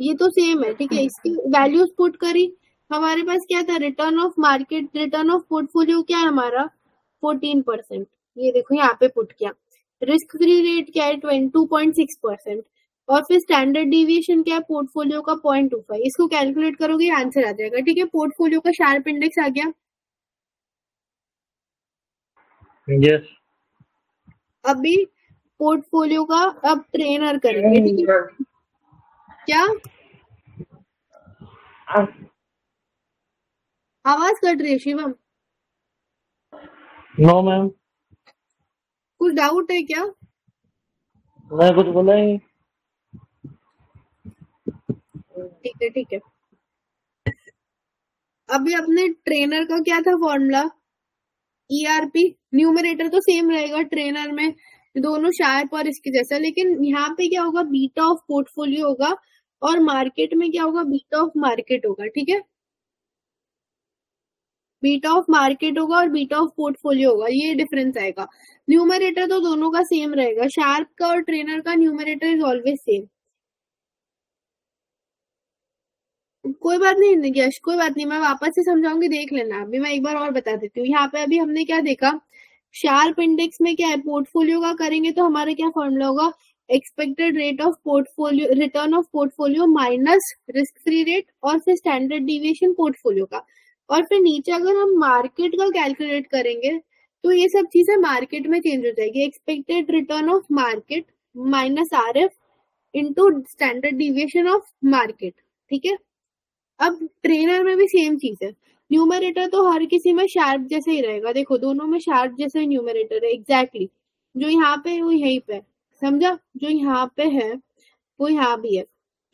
ये तो सेम है। ठीक है, इसकी वैल्यूज पुट करी, हमारे पास क्या था return of market, return of portfolio क्या है हमारा फोर्टीन परसेंट, ये देखो यहाँ पे पुट किया। रिस्क फ्री रेट क्या है बाईस पॉइंट सिक्स परसेंट, और फिर स्टैंडर्ड डिविएशन क्या है पोर्टफोलियो का पॉइंट टू फाइव। इसको कैलकुलेट करोगे आंसर आ जाएगा। ठीक है, पोर्टफोलियो का शार्प इंडेक्स आ गया। yes. अभी पोर्टफोलियो का अब ट्रेनर करेंगे। ठीक है, क्या आवाज कट रही है शिवम? No ma'am. कुछ डाउट है क्या? मैं कुछ बोला ही। ठीक है ठीक है, अभी अपने ट्रेनर का क्या था फॉर्मूला, ईआरपी। न्यूमरेटर तो सेम रहेगा ट्रेनर में, दोनों शार्प और इसके जैसा, लेकिन यहाँ पे क्या होगा बीटा ऑफ पोर्टफोलियो होगा, और मार्केट में क्या होगा बीटा ऑफ मार्केट होगा। ठीक है, बीटा ऑफ मार्केट होगा और बीटा ऑफ पोर्टफोलियो होगा, ये डिफरेंस आएगा। न्यूमरेटर तो दोनों का सेम रहेगा, शार्प का और ट्रेनर का न्यूमरेटर इज ऑलवेज सेम। कोई बात नहीं यश, कोई बात नहीं, मैं वापस से समझाऊंगी, देख लेना। अभी मैं एक बार और बता देती हूँ। यहाँ पे अभी हमने क्या देखा, शार्प इंडेक्स में क्या है पोर्टफोलियो का करेंगे तो हमारा क्या फॉर्मूला होगा, expected rate of portfolio, return of portfolio minus risk free rate, और फिर स्टैंडर्ड डिविएशन पोर्टफोलियो का। और फिर नीचे अगर हम मार्केट का कैलकुलेट करेंगे तो ये सब चीजें मार्केट में चेंज हो जाएगी, expected return of market minus R F into standard deviation of market. ठीक है, अब ट्रेनर में भी सेम चीज है, न्यूमरेटर तो हर किसी में शार्प जैसा ही रहेगा, देखो दोनों में शार्प जैसा ही न्यूमरेटर है, एग्जैक्टली जो यहाँ पे है वो यहीं पे, समझा, जो यहाँ पे है वो यहाँ भी है,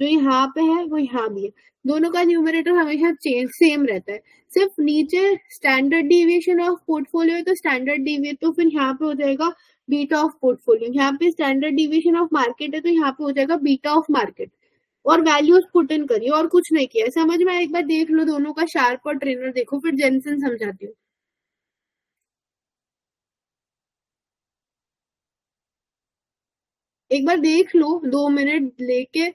जो यहाँ पे है वो यहाँ भी है, दोनों का न्यूमरेटर हमेशा चेंज सेम रहता है, सिर्फ नीचे स्टैंडर्ड डिविएशन ऑफ पोर्टफोलियो है तो स्टैंडर्ड डिविएशन, तो फिर यहाँ पे हो जाएगा बीटा ऑफ पोर्टफोलियो, यहाँ पे स्टैंडर्ड डिविएशन ऑफ मार्केट है तो यहाँ पे हो जाएगा बीटा ऑफ मार्केट, और वैल्यूज पुट इन करिए, और कुछ नहीं किया। समझ में एक बार देख लो दोनों का शार्प और ट्रेनर देखो, फिर जेनसन समझाती हूँ। एक बार देख लो दो मिनट लेके,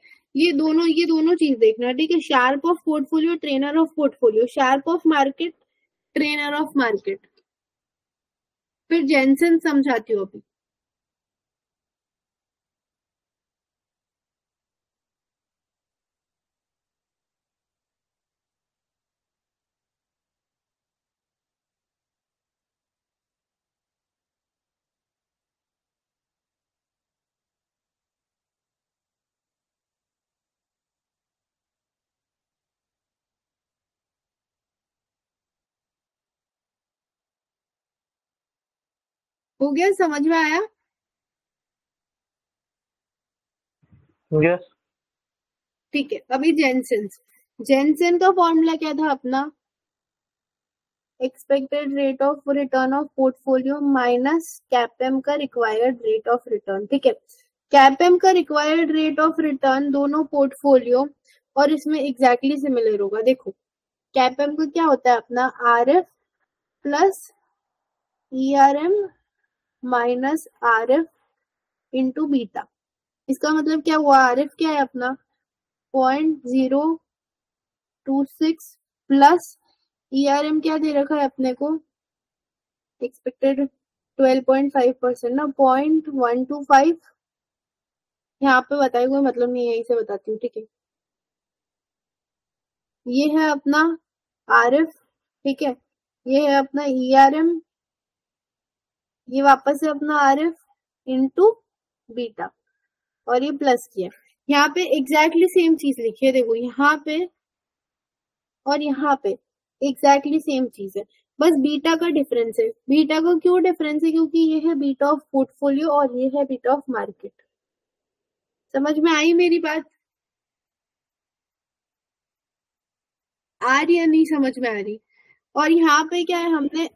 ये दोनों ये दोनों चीज देखना। ठीक है, Sharpe of portfolio, Treynor of portfolio, Sharpe of market, Treynor of market, फिर जेनसन समझाती हूँ। अभी हो गया, समझ में आया? yes. ठीक है, अभी जेनसन जेनसन का फॉर्मूला क्या था अपना, expected rate of return of portfolio minus CAPM का रिक्वायर्ड रेट ऑफ रिटर्न। ठीक है, कैपएम का रिक्वायर्ड रेट ऑफ रिटर्न दोनों पोर्टफोलियो और इसमें एग्जैक्टली सिमिलर होगा। देखो कैपएम का क्या होता है अपना, R F plus E R M minus R F into beta. इसका मतलब क्या हुआ, आर एफ क्या है अपना point zero two six, plus E R M क्या दे रखा है अपने को expected twelve point five percent ना, पॉइंट वन टू फाइव, यहाँ पे बताए कोई मतलब नहीं, यही से बताती हूँ। ठीक है, ये है अपना आर एफ। ठीक है, ये है अपना ई आर एम, ये वापस है अपना आर एफ इंटू बीटा, और ये प्लस किया। यहाँ पे एग्जैक्टली सेम चीज लिखी है, देखो यहाँ पे और यहाँ पे एग्जैक्टली सेम चीज है, बस बीटा का डिफरेंस है। बीटा का क्यों डिफरेंस है, क्योंकि ये है बीटा ऑफ पोर्टफोलियो और ये है बीटा ऑफ मार्केट। समझ में आई मेरी बात, आ रही या नहीं समझ में आ रही? और यहाँ पे क्या है, हमने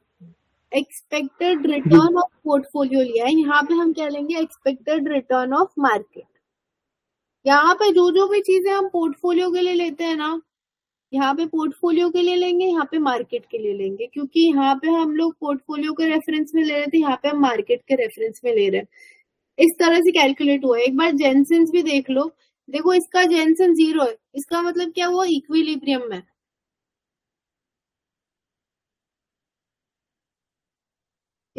एक्सपेक्टेड रिटर्न ऑफ पोर्टफोलियो लिया है, यहाँ पे हम क्या लेंगे एक्सपेक्टेड रिटर्न ऑफ मार्केट, यहाँ पे जो जो भी चीजें हम पोर्टफोलियो के लिए लेते हैं ना, यहाँ पे पोर्टफोलियो के लिए लेंगे, यहाँ पे मार्केट के लिए लेंगे, क्योंकि यहाँ पे हम लोग पोर्टफोलियो के रेफरेंस में ले रहे थे, यहाँ पे हम मार्केट के रेफरेंस में ले रहे हैं। इस तरह से कैलकुलेट हुआ है। एक बार जेनसेंस भी देख लो, देखो इसका जेनसेंस जीरो है, इसका मतलब क्या हुआ, इक्विलिब्रियम में।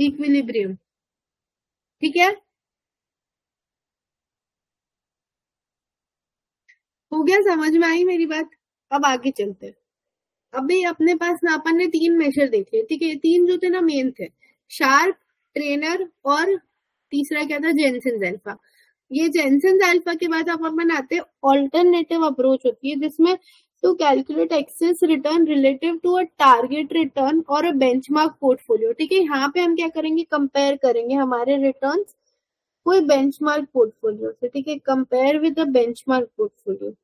इक्विलिब्रियम, ठीक है, हो गया, समझ में आई मेरी बात। अब आगे चलते हैं। अभी अपने पास ना अपन ने तीन मेजर देख लिए, ठीक है, तीन जो थे ना मेन थे, शार्प, ट्रेनर और तीसरा क्या था, जेनसेंस अल्फा। ये जेनसेंस अल्फा के बाद आप अपन आते हैं ऑल्टरनेटिव अप्रोच होती है, जिसमें to calculate excess return relative to a target return और अ बेंचमार्क पोर्टफोलियो। ठीक है, यहाँ पे हम क्या करेंगे, कंपेयर करेंगे हमारे रिटर्न कोई बेंचमार्क पोर्टफोलियो से। ठीक है, compare with the benchmark portfolio.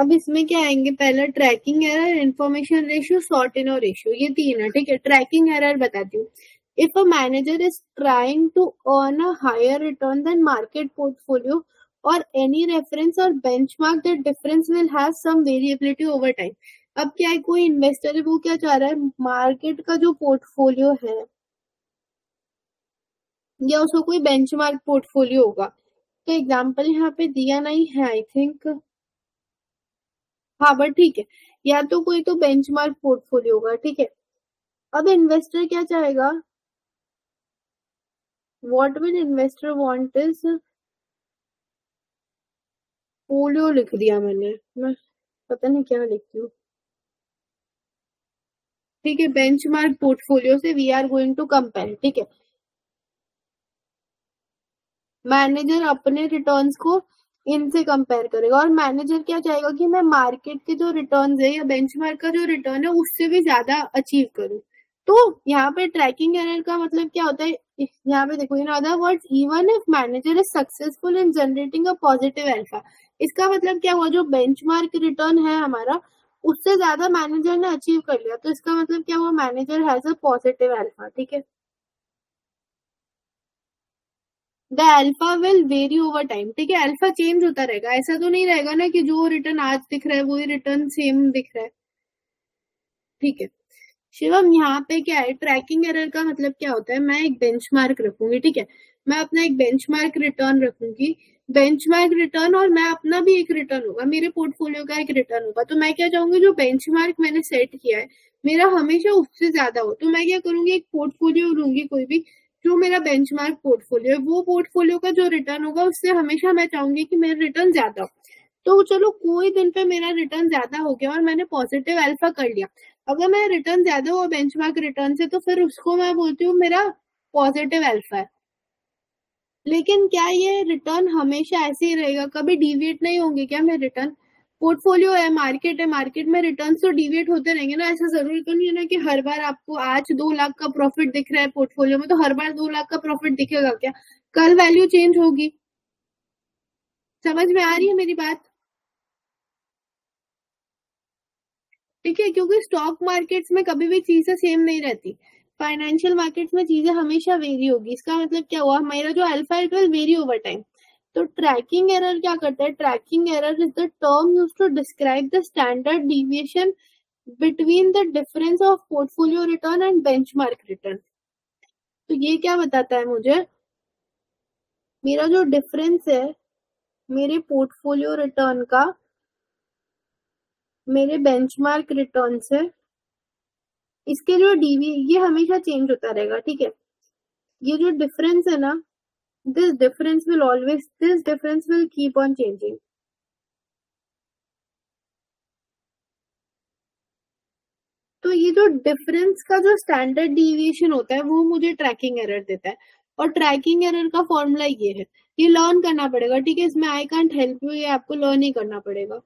अब इसमें क्या आएंगे, पहला tracking error, information ratio, Sortino ratio, ये तीन है। ठीक है, ट्रैकिंग एरर बताती हूँ। If a manager is trying to earn a higher return than market portfolio और एनी रेफरेंस और benchmark, that difference will have some variability over time. अब क्या है, कोई इन्वेस्टर है, वो क्या चाह रहा है, मार्केट का जो पोर्टफोलियो है या उसको कोई बेंचमार्क पोर्टफोलियो होगा, तो एग्जाम्पल यहाँ पे दिया नहीं है आई थिंक, हाँ बट ठीक है, या तो कोई तो बेंचमार्क पोर्टफोलियो होगा। ठीक है, अब इन्वेस्टर क्या चाहेगा, what will investor want is, portfolio लिख दिया मैंने, मैं पता नहीं क्या लिखती हूँ। ठीक है, बेंचमार्क पोर्टफोलियो से we are going to compare. ठीक है, मैनेजर अपने रिटर्न्स को इनसे कंपेयर करेगा, और मैनेजर क्या चाहेगा कि मैं मार्केट के जो रिटर्न्स है या बेंचमार्क का जो रिटर्न है उससे भी ज्यादा अचीव करूं। तो यहाँ पे ट्रैकिंग एरर का मतलब क्या होता है, यहाँ पे देखो, in other words even if manager is successful in generating a positive alpha, इसका मतलब क्या हुआ, जो बेंचमार्क रिटर्न है हमारा उससे ज्यादा मैनेजर ने अचीव कर लिया, तो इसका मतलब क्या हुआ, manager has a positive alpha. ठीक है, the alpha will vary over time. ठीक है, अल्फा चेंज होता रहेगा, ऐसा तो नहीं रहेगा ना कि जो रिटर्न आज दिख रहा है वही रिटर्न सेम दिख रहा है। ठीक है शिवम, यहाँ पे क्या है, ट्रैकिंग एरर का मतलब क्या होता है, मैं एक बेंचमार्क रखूंगी। ठीक है, मैं अपना एक बेंचमार्क रिटर्न रखूंगी, बेंचमार्क रिटर्न और मैं अपना भी एक रिटर्न होगा, मेरे पोर्टफोलियो का एक रिटर्न होगा, तो मैं क्या चाहूंगी, जो बेंचमार्क मैंने सेट किया है मेरा हमेशा उससे ज्यादा हो, तो मैं क्या करूंगी, एक पोर्टफोलियो लूंगी कोई भी जो मेरा बेंचमार्क पोर्टफोलियो है, वो पोर्टफोलियो का जो रिटर्न होगा उससे हमेशा मैं चाहूंगी कि मेरा रिटर्न ज्यादा हो। तो चलो कोई दिन पे मेरा रिटर्न ज्यादा हो गया और मैंने पॉजिटिव अल्फा कर लिया, अगर मेरा रिटर्न ज्यादा हो बेंचमार्क रिटर्न से, तो फिर उसको मैं बोलती हूँ मेरा पॉजिटिव अल्फा है। लेकिन क्या ये रिटर्न हमेशा ऐसे ही रहेगा, कभी डिविएट नहीं होंगे क्या मेरे रिटर्न, पोर्टफोलियो है, मार्केट है, मार्केट में रिटर्न तो डिविएट होते रहेंगे ना, ऐसा जरूरी तो नहीं है ना कि हर बार आपको आज दो लाख का प्रॉफिट दिख रहा है पोर्टफोलियो में, तो हर बार दो लाख का प्रॉफिट दिखेगा क्या, कल वैल्यू चेंज होगी। समझ में आ रही है मेरी बात। ठीक है, क्योंकि स्टॉक मार्केट्स में कभी भी चीजें सेम नहीं रहती, फाइनेंशियल मार्केट्स में चीजें हमेशा वेरी होगी, इसका मतलब क्या हुआ, मेरा जो alpha it will vary over time. तो ट्रैकिंग एरर क्या करता है, tracking error is the term used to describe the standard deviation between the difference of portfolio return and benchmark return. तो ये क्या बताता है मुझे, मेरा जो डिफरेंस है मेरे पोर्टफोलियो रिटर्न का मेरे बेंचमार्क रिटर्न से, इसके जो डीवी ये हमेशा चेंज होता रहेगा। ठीक है, ये जो डिफरेंस है ना, This difference will always, this difference will keep on changing. तो ये जो डिफरेंस का जो स्टैंडर्ड डिविएशन होता है वो मुझे ट्रैकिंग एरर देता है, और ट्रैकिंग एरर का फॉर्मूला ये है, ये लर्न करना पड़ेगा। ठीक है, इसमें आई कांट हेल्प यू, ये आपको लर्न ही करना पड़ेगा।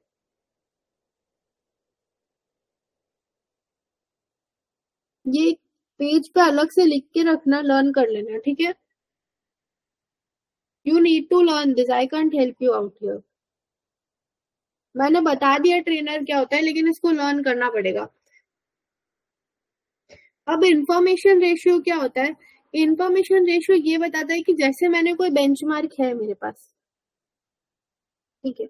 ये पेज पे अलग से लिख के रखना, लर्न कर लेना, ठीक है। You need to learn this, I can't help you out here. मैंने बता दिया ट्रेनर क्या होता है, लेकिन इसको लर्न करना पड़ेगा। अब इंफॉर्मेशन रेशियो क्या होता है? इंफॉर्मेशन रेशियो ये बताता है कि जैसे मैंने कोई बेंचमार्क है मेरे पास, ठीक है,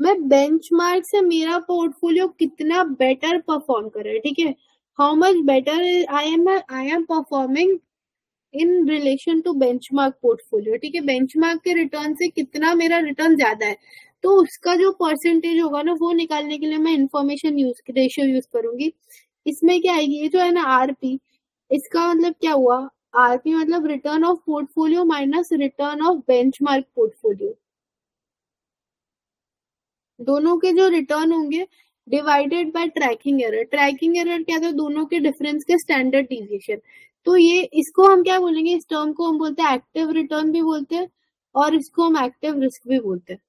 मैं बेंचमार्क से मेरा पोर्टफोलियो कितना बेटर परफॉर्म कर रहा है, ठीक है, how much better I am I am performing in relation to benchmark portfolio, ठीक है, बेंचमार्क के रिटर्न से कितना मेरा रिटर्न ज्यादा है, तो उसका जो परसेंटेज होगा ना वो निकालने के लिए मैं इन्फॉर्मेशन यूज रेशियो यूज करूंगी। इसमें क्या आएगी, ये जो है ना आरपी, इसका मतलब क्या हुआ, आरपी मतलब return of portfolio minus return of benchmark portfolio, दोनों के जो रिटर्न होंगे divided by tracking error. Tracking error क्या था, दोनों के डिफरेंस के स्टैंडर्ड डिविएशन। तो ये इसको हम क्या बोलेंगे, इस टर्म को हम बोलते हैं एक्टिव रिटर्न भी बोलते हैं और इसको हम एक्टिव रिस्क भी बोलते हैं।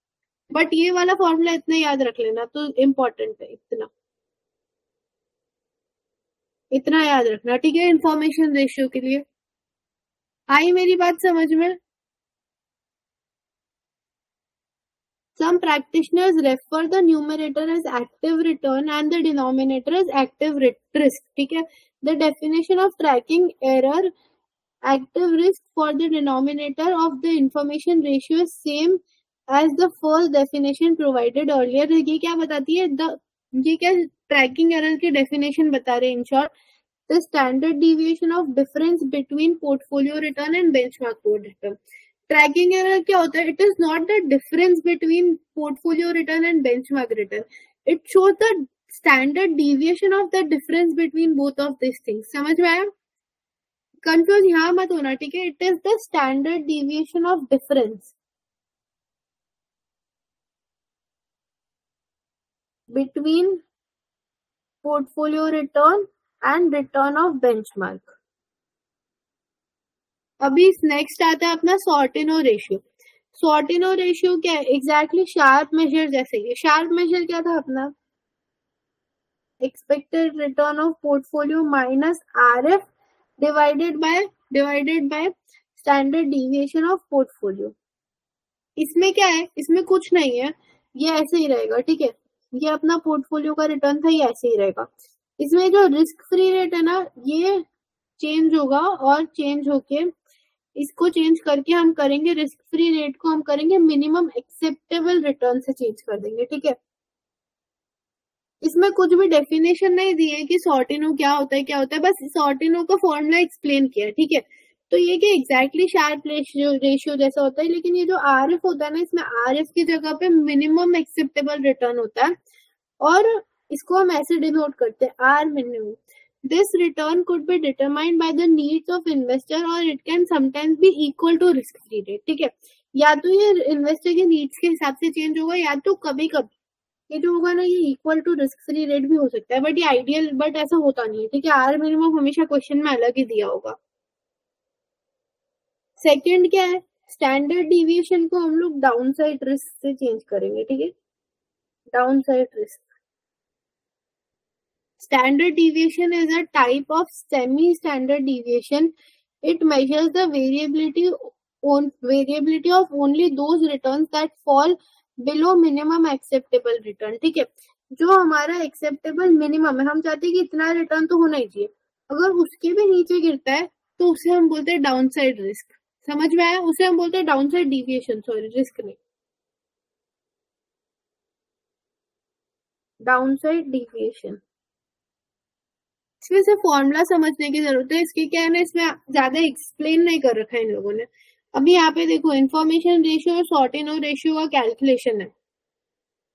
बट ये वाला फॉर्मूला इतना याद रख लेना, तो इम्पोर्टेंट है, इतना इतना याद रखना, ठीक है, इन्फॉर्मेशन रेशियो के लिए। आई मेरी बात समझ में? Some practitioners refer the numerator as active return and the denominator as active risk. ठीक है, the definition of tracking error, active risk for the denominator of the information ratio is same as the first definition provided earlier. ये क्या बताती है, the ये क्या tracking error की definition बता रहे हैं। In short, the standard deviation of difference between portfolio return and benchmark return. Tracking error क्या होता है, it is not the difference between portfolio return and benchmark return, it shows the standard deviation of the difference between both of this things. समझ में आया? Confuse यहाँ मत होना, ठीक है, it is the standard deviation of difference between portfolio return and return of benchmark. अभी next आता है अपना सॉर्टिनो रेशियो। सॉर्टिनो रेशियो क्या है, एग्जैक्टली शार्प मेजर जैसे ही। शार्प मेजर क्या था अपना, expected return of portfolio minus RF divided by divided by standard deviation of portfolio. इसमें क्या है, इसमें कुछ नहीं है, ये ऐसे ही रहेगा, ठीक है, ये अपना पोर्टफोलियो का रिटर्न था, ये ऐसे ही रहेगा। इसमें जो रिस्क फ्री रेट है ना, ये चेंज होगा और चेंज होके इसको चेंज करके हम करेंगे रिस्क फ्री रेट को हम करेंगे मिनिमम एक्सेप्टेबल रिटर्न से चेंज कर देंगे, ठीक है। इसमें कुछ भी डेफिनेशन नहीं दी है कि सॉर्टिनो क्या होता है क्या होता है, बस सॉर्टिनो का फॉर्मूला एक्सप्लेन किया, ठीक है। तो ये कि एग्जैक्टली शार्प रेशियो जैसा होता है, लेकिन ये जो आर एफ होता है ना, इसमें आर एफ की जगह पे मिनिमम एक्सेप्टेबल रिटर्न होता है और इसको हम ऐसे डिनोट करते हैं are minimum. This return could be determined by the needs of investor or it can sometimes be equal to risk-free rate, ठीक है। या तो ये इन्वेस्टर के नीड्स के हिसाब से चेंज होगा, या तो कभी कभी ये जो होगा ना, ये equal to risk free rate भी हो सकता है, बट ये आइडियल, बट ऐसा होता नहीं है, ठीक है। आर मिनिमम हमेशा क्वेश्चन में अलग ही दिया होगा। सेकेंड क्या है, स्टैंडर्ड डिविएशन को हम लोग डाउन साइड रिस्क से चेंज करेंगे, ठीक है, down side risk. Standard deviation is a type of semi-standard deviation. It measures the variability on variability of only those returns that fall below minimum acceptable return. ठीक है, जो हमारा acceptable minimum है, हम चाहते हैं कि इतना रिटर्न तो होना ही चाहिए, अगर उसके भी नीचे गिरता है तो उसे हम बोलते हैं डाउन साइड रिस्क। समझ में आया? उसे हम बोलते हैं down side deviation, sorry risk नहीं, डाउन साइड डिविएशन। इसमें से फॉर्मूला समझने की जरूरत है, इसके क्या है ना, इसमें ज्यादा एक्सप्लेन नहीं कर रखा है इन लोगों ने। अभी यहाँ पे देखो, इन्फॉर्मेशन रेशियो और सॉर्टिनो रेशियो का कैलकुलेशन है,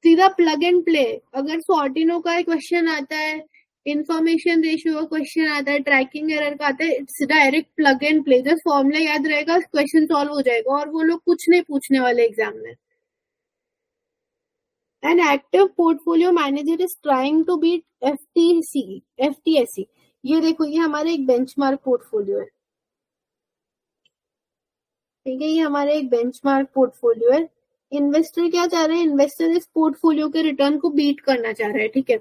सीधा प्लग एंड प्ले। अगर सॉर्टिनो का क्वेश्चन आता है, इन्फॉर्मेशन रेशियो का क्वेश्चन आता है, ट्रैकिंग एरर का आता है, it's direct plug and play. Just formula याद रहेगा, क्वेश्चन सॉल्व हो जाएगा, और वो लोग कुछ नहीं पूछने वाले एग्जाम में। An active portfolio manager is trying to beat F T S E, F T S E. ये देखो, ये हमारे एक बेंचमार्क पोर्टफोलियो है, ठीक है, ये हमारे एक बेंचमार्क पोर्टफोलियो है। इन्वेस्टर क्या चाह रहे हैं, इन्वेस्टर इस पोर्टफोलियो के रिटर्न को बीट करना चाह रहा है, ठीक है।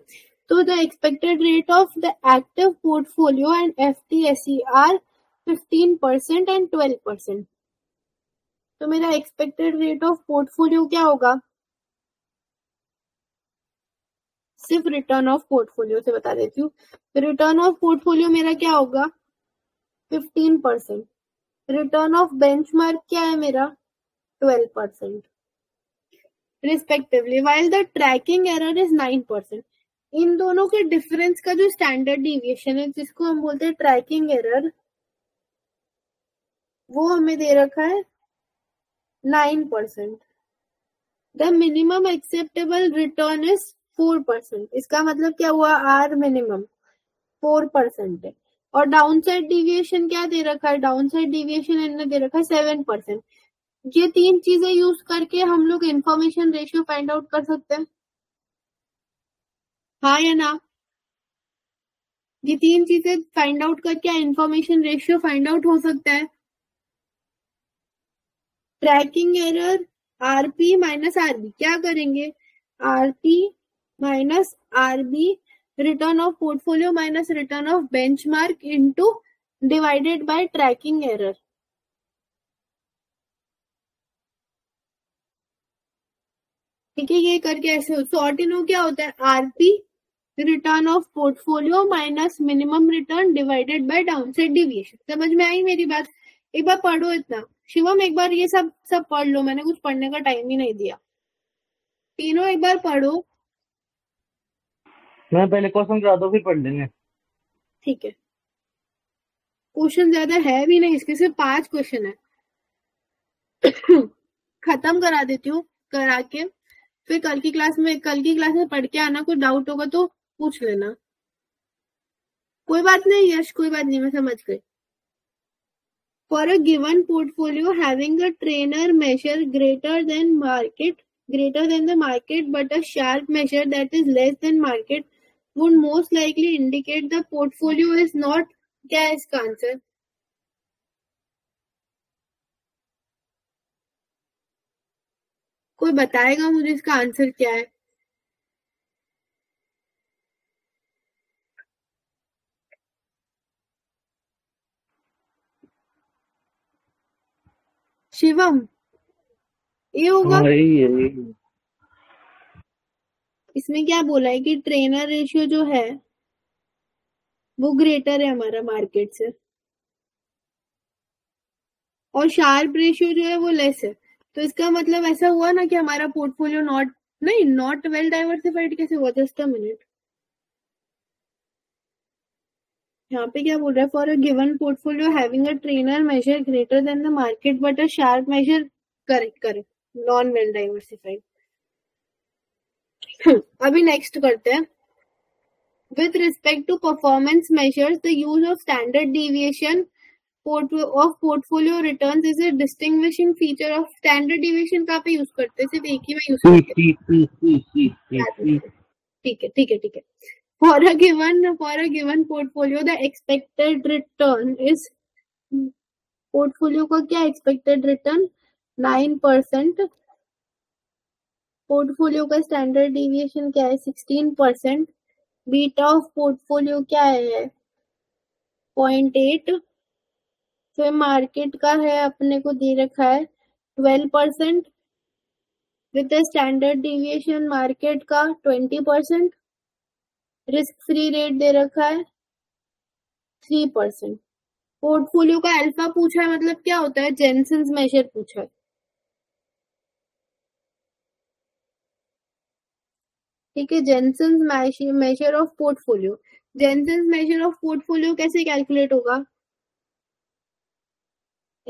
So the expected rate of the active portfolio and F T S E are fifteen percent and twelve percent. तो मेरा एक्सपेक्टेड रेट ऑफ पोर्टफोलियो क्या होगा? सिर्फ रिटर्न ऑफ पोर्टफोलियो से बता देती हूँ। रिटर्न ऑफ पोर्टफोलियो मेरा क्या होगा? Fifteen percent. Return of benchmark क्या है मेरा? Twelve percent respectively. While the tracking error is nine percent. इन दोनों के डिफरेंस का जो स्टैंडर्ड डिविएशन है, जिसको हम बोलते हैं ट्रैकिंग एरर, वो हमें दे रखा है nine percent. The minimum acceptable return is four percent. इसका मतलब क्या हुआ? आर मिनिमम फोर परसेंट है। और डाउन साइड डिविएशन क्या दे रखा है? डाउन साइड डिविएशन इन्होंने दे रखा है सेवन परसेंट। ये तीन चीजें यूज करके हम लोग इन्फॉर्मेशन रेशियो फाइंड आउट कर सकते हैं, हाँ या ना? ये तीन चीजें फाइंड आउट करके इन्फॉर्मेशन रेशियो फाइंड आउट हो सकता है। Tracking error RP minus RB, क्या करेंगे? RP minus RB, return of portfolio minus return of benchmark into divided by tracking error. ठीक है, ये करके ऐसे हो। सॉर्ट इन क्या होता है? RP return of portfolio minus minimum return divided by downside deviation. समझ में आई मेरी बात? एक बार पढ़ो इतना। शिवम, एक बार ये सब सब पढ़ लो, मैंने कुछ पढ़ने का टाइम ही नहीं दिया। तीनों एक बार पढ़ो। मैं पहले क्वेश्चन करा दो, फिर पढ़ लेंगे। ठीक है, क्वेश्चन ज्यादा है भी नहीं, इसके सिर्फ पांच क्वेश्चन है। खत्म करा देती हूँ करा के, फिर कल की क्लास में कल की क्लास में पढ़ के आना। कोई डाउट होगा तो पूछ लेना। कोई बात नहीं यश, कोई बात नहीं, मैं समझ गई। For a given portfolio having a trainer measure greater than market, greater than the market, but a sharp measure that is less than market would most likely indicate the portfolio is not cash cancer. कोई बताएगा मुझे इसका answer क्या है? शिवम, ये होगा। इसमें क्या बोला है कि ट्रेनर रेशियो जो है वो ग्रेटर है हमारा मार्केट से, और शार्प रेशियो जो है वो लेस है। तो इसका मतलब ऐसा हुआ ना कि हमारा पोर्टफोलियो नॉट नहीं नॉट वेल डाइवर्सिफाइड। कैसे हुआ? जस्ट अ मिनट, यहाँ पे क्या बोल रहा है? For a given portfolio having a Treynor measure greater than the market but a Sharpe measure, correct correct, non well diversified. अभी नेक्स्ट करते हैं। With respect to performance measures the use of standard deviation of portfolio returns is a distinguishing feature of. Standard deviation कहाँ पे use करते हैं? सिर्फ एक ही में यूज करते हैं। ठीक है ठीक है ठीक है। For a given for a given portfolio, the expected return is portfolio का क्या expected return? nine percent. Portfolio का standard deviation क्या है? sixteen percent. Beta of portfolio क्या है? point eight. फिर market का है अपने को दे रखा है twelve percent. With a standard deviation market का twenty percent. Risk free rate दे रखा है थ्री परसेंट। पोर्टफोलियो का अल्फा पूछा है, मतलब क्या होता है? जेनसन्स मेजर पूछा है। ठीक है, Jensen's measure of portfolio. Jensen's measure of portfolio कैसे कैलकुलेट होगा?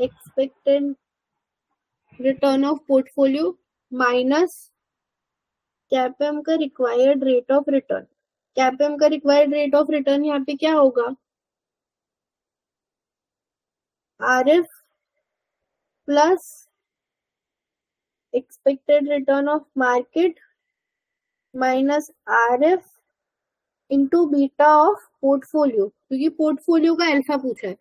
Expected return of portfolio minus CAPM का required rate of return. CAPM का रिक्वायर्ड रेट ऑफ रिटर्न यहाँ पे क्या होगा? RF plus expected return of market minus RF into beta of portfolio, क्योंकि portfolio का अल्फा पूछा है।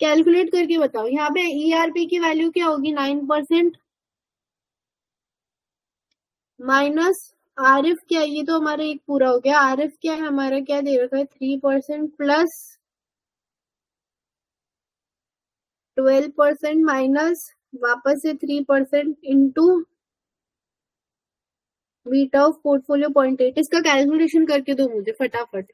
कैलकुलेट करके बताओ। यहाँ पे ईआरपी की वैल्यू क्या होगी? नाइन परसेंट माइनस आरएफ क्या है, ये तो हमारा एक पूरा हो गया। आरएफ क्या है हमारा, क्या दे रखा है, three percent plus twelve percent minus वापस से three percent into beta of portfolio point eight. इसका कैलकुलेशन करके दो मुझे फटाफट।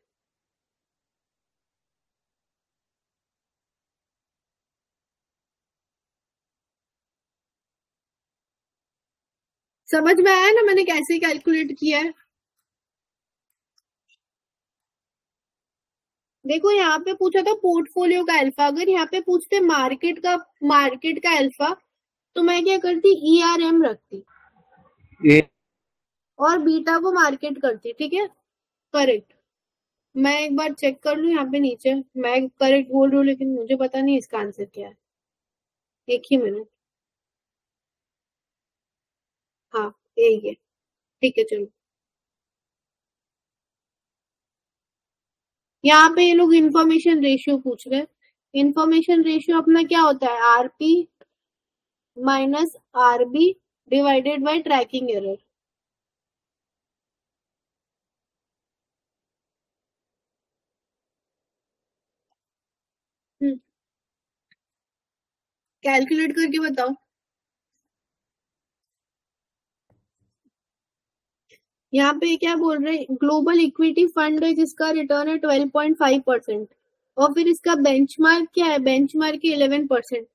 समझ में आया ना मैंने कैसे कैलकुलेट किया है? देखो यहाँ पे पूछा था पोर्टफोलियो का अल्फा, अगर यहाँ पे पूछते मार्केट का मार्केट का अल्फा तो मैं क्या करती, ई आर एम रखती ये। और बीटा को मार्केट करती। ठीक है, करेक्ट। मैं एक बार चेक कर लूँ यहाँ पे नीचे, मैं करेक्ट बोल रही हूँ लेकिन मुझे पता नहीं इसका आंसर क्या है। एक ही मिनट, हाँ यही है। ठीक है चलो, यहाँ पे ये लोग इन्फॉर्मेशन रेशियो पूछ रहे हैं। इन्फॉर्मेशन रेशियो अपना क्या होता है, RP minus RB divided by tracking error. Hmm, calculate करके बताओ। यहाँ पे क्या बोल रहे हैं, ग्लोबल इक्विटी फंड है जिसका रिटर्न है ट्वेल्व पॉइंट फाइव परसेंट, और फिर इसका बेंचमार्क क्या है, बेंचमार्क है इलेवन परसेंट।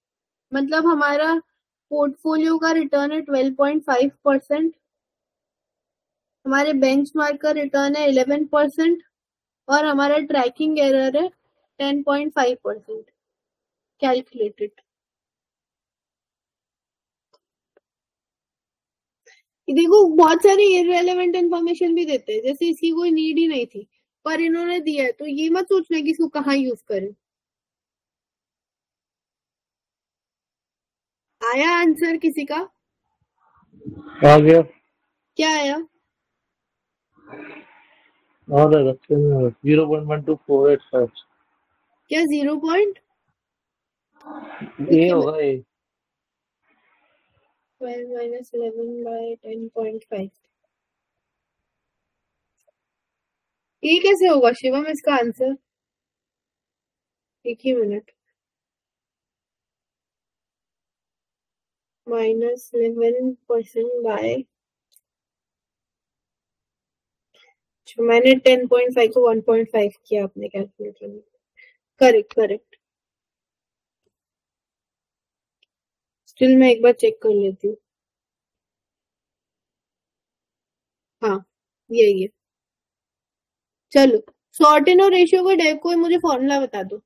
मतलब हमारा पोर्टफोलियो का रिटर्न है ट्वेल्व पॉइंट फाइव परसेंट, हमारे बेंचमार्क का रिटर्न है इलेवन परसेंट, और हमारा ट्रैकिंग एरर है ten point five percent. Calculated. देखो बहुत सारे इररेलेवेंट इन्फॉर्मेशन भी देते हैं, जैसे इसकी कोई नीड ही नहीं थी पर इन्होंने दिया है, तो ये मत सोचना कि इसको कहाँ यूज करें। आया आंसर किसी का? आ गया। क्या आया? और zero point one two four eight five. क्या जीरो पॉइंट ये होगा, ये twelve minus eleven by ten point five. ये कैसे होगा शिवम इसका आंसर? एक ही मिनट, माइनस इलेवन परसेंट बाय, मैंने टेन पॉइंट फाइव को वन पॉइंट फाइव किया आपने कैलकुलेटर में। Correct correct. स्टिल मैं एक बार चेक कर लेती हूँ। हाँ यही है। चलो सॉर्टिनो रेशियो को कोई मुझे फॉर्मूला बता दो,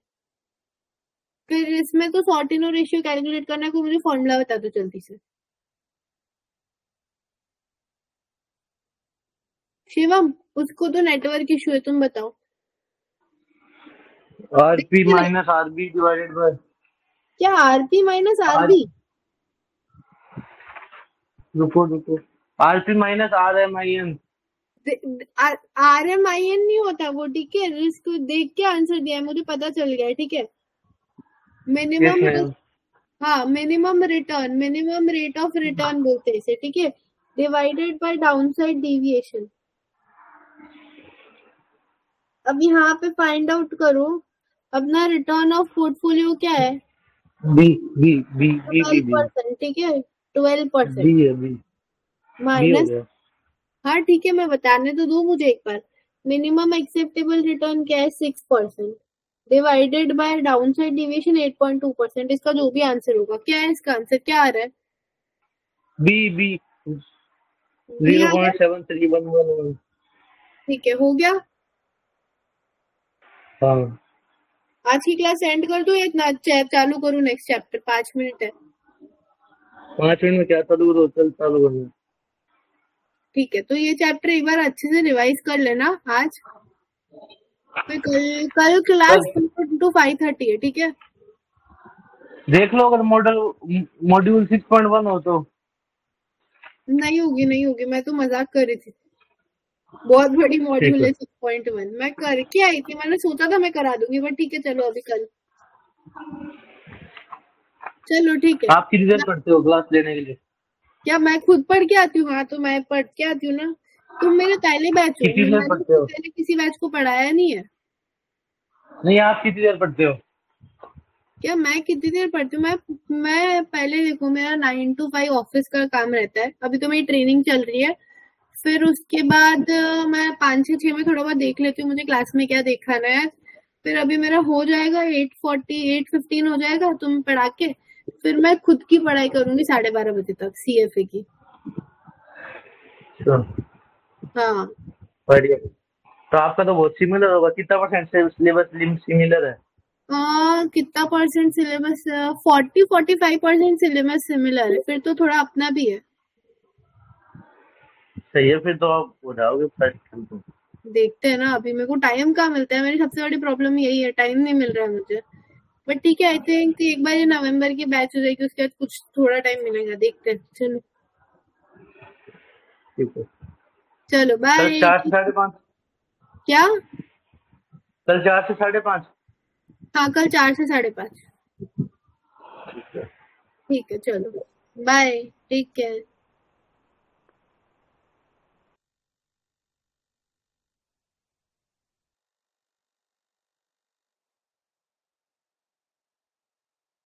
फिर इसमें तो सॉर्टिनो रेशियो कैलकुलेट करना है, कोई मुझे फॉर्मूला बता दो जल्दी से। शिवम उसको तो नेटवर्क इश्यू है, तुम बताओ। RP minus RB divided by, क्या आरपी माइनस आरबी? रुको रुको, आरपी माइनस आरएमआईएन। आरएमआईएन नहीं होता वो, ठीक है। रिस्क देख के आंसर दिया है, मुझे पता चल गया। ठीक है, मिनिमम yes, हाँ minimum return, minimum rate of return बोलते हैं इसे, ठीक है, डिवाइडेड बाय डाउनसाइड डेविएशन। अब यहाँ पे फाइंड आउट करो अपना रिटर्न ऑफ पोर्टफोलियो क्या है, B B B twelve percent, ठीक है, ट्वेल्व परसेंट माइनस, हाँ ठीक है, मैं बताने तो दो मुझे एक बार। मिनिमम एक्सेप्टेबल रिटर्न क्या है, six percent divided by downside deviation eight point two percent. इसका जो भी आंसर होगा, क्या है इसका आंसर, क्या आ रहा है, B B zero point seven three one one one. ठीक है, हो गया। हाँ आज की क्लास एंड कर दो या इतना चालू करूँ नेक्स्ट चैप्टर? पांच मिनट है, पांच मिनट में क्या चालू करो, चल चालू करो। ठीक है, तो ये चैप्टर एक बार अच्छे से रिवाइज कर लेना आज। फिर कल कल क्लास टू फाइव थर्टी है, ठीक है। देख लो अगर model module six point one हो तो। नहीं होगी नहीं होगी, मैं तो मजाक कर रही थी, बहुत बड़ी मॉड्यूल है सिक्स पॉइंट वन। मैं करके आई थी, मैंने सोचा था मैं करा दूंगी, बट ठीक है चलो अभी कल। चलो ठीक है। आप किस दिन पढ़ते हो क्लास लेने के लिए? क्या मैं खुद पढ़ के आती हूँ? हाँ तो मैं पढ़ के आती हूँ ना, तुम मेरे पहले बैच हो, पहले किसी बैच को पढ़ाया नहीं है। नहीं, आप कितनी देर पढ़ते हो? क्या मैं कितनी देर पढ़ती हूँ? मैं मैं पहले देखो, मेरा नाइन टू फाइव ऑफिस का काम रहता है। अभी तो मेरी ट्रेनिंग चल रही है, फिर उसके बाद मैं पाँच छः छः में थोड़ा बहुत देख लेती हूँ मुझे क्लास में क्या देखना है। फिर अभी मेरा हो जाएगा एट फोर्टी एट फिफ्टीन हो जाएगा तुम पढ़ा के, फिर मैं खुद की पढ़ाई करूंगी साढ़े बारह बजे तक सी एफ ए की। sure. हाँ बढ़िया। तो आपका तो बहुत सिमिलर होगा। कितना परसेंट सिलेबस सिमिलर है? आ, कितना percent syllabus? Forty forty five percent syllabus similar है, फिर तो थोड़ा अपना भी है। सही है, फिर तो आप हो जाओगे फर्स्ट। देखते हैं ना, अभी मेरे को टाइम कहाँ मिलता है। मेरी सबसे बड़ी प्रॉब्लम यही है, टाइम नहीं मिल रहा है मुझे। बट ठीक है, आई थिंक एक बार ये नवंबर की बैच हो जाएगी, उसके बाद कुछ थोड़ा टाइम मिलेगा, देखते हैं। चलो ठीक है, चलो बाय। क्या कल चार से साढ़े पाँच? हाँ कल चार से साढ़े पाँच। ठीक है, चलो बाय, ठीक है।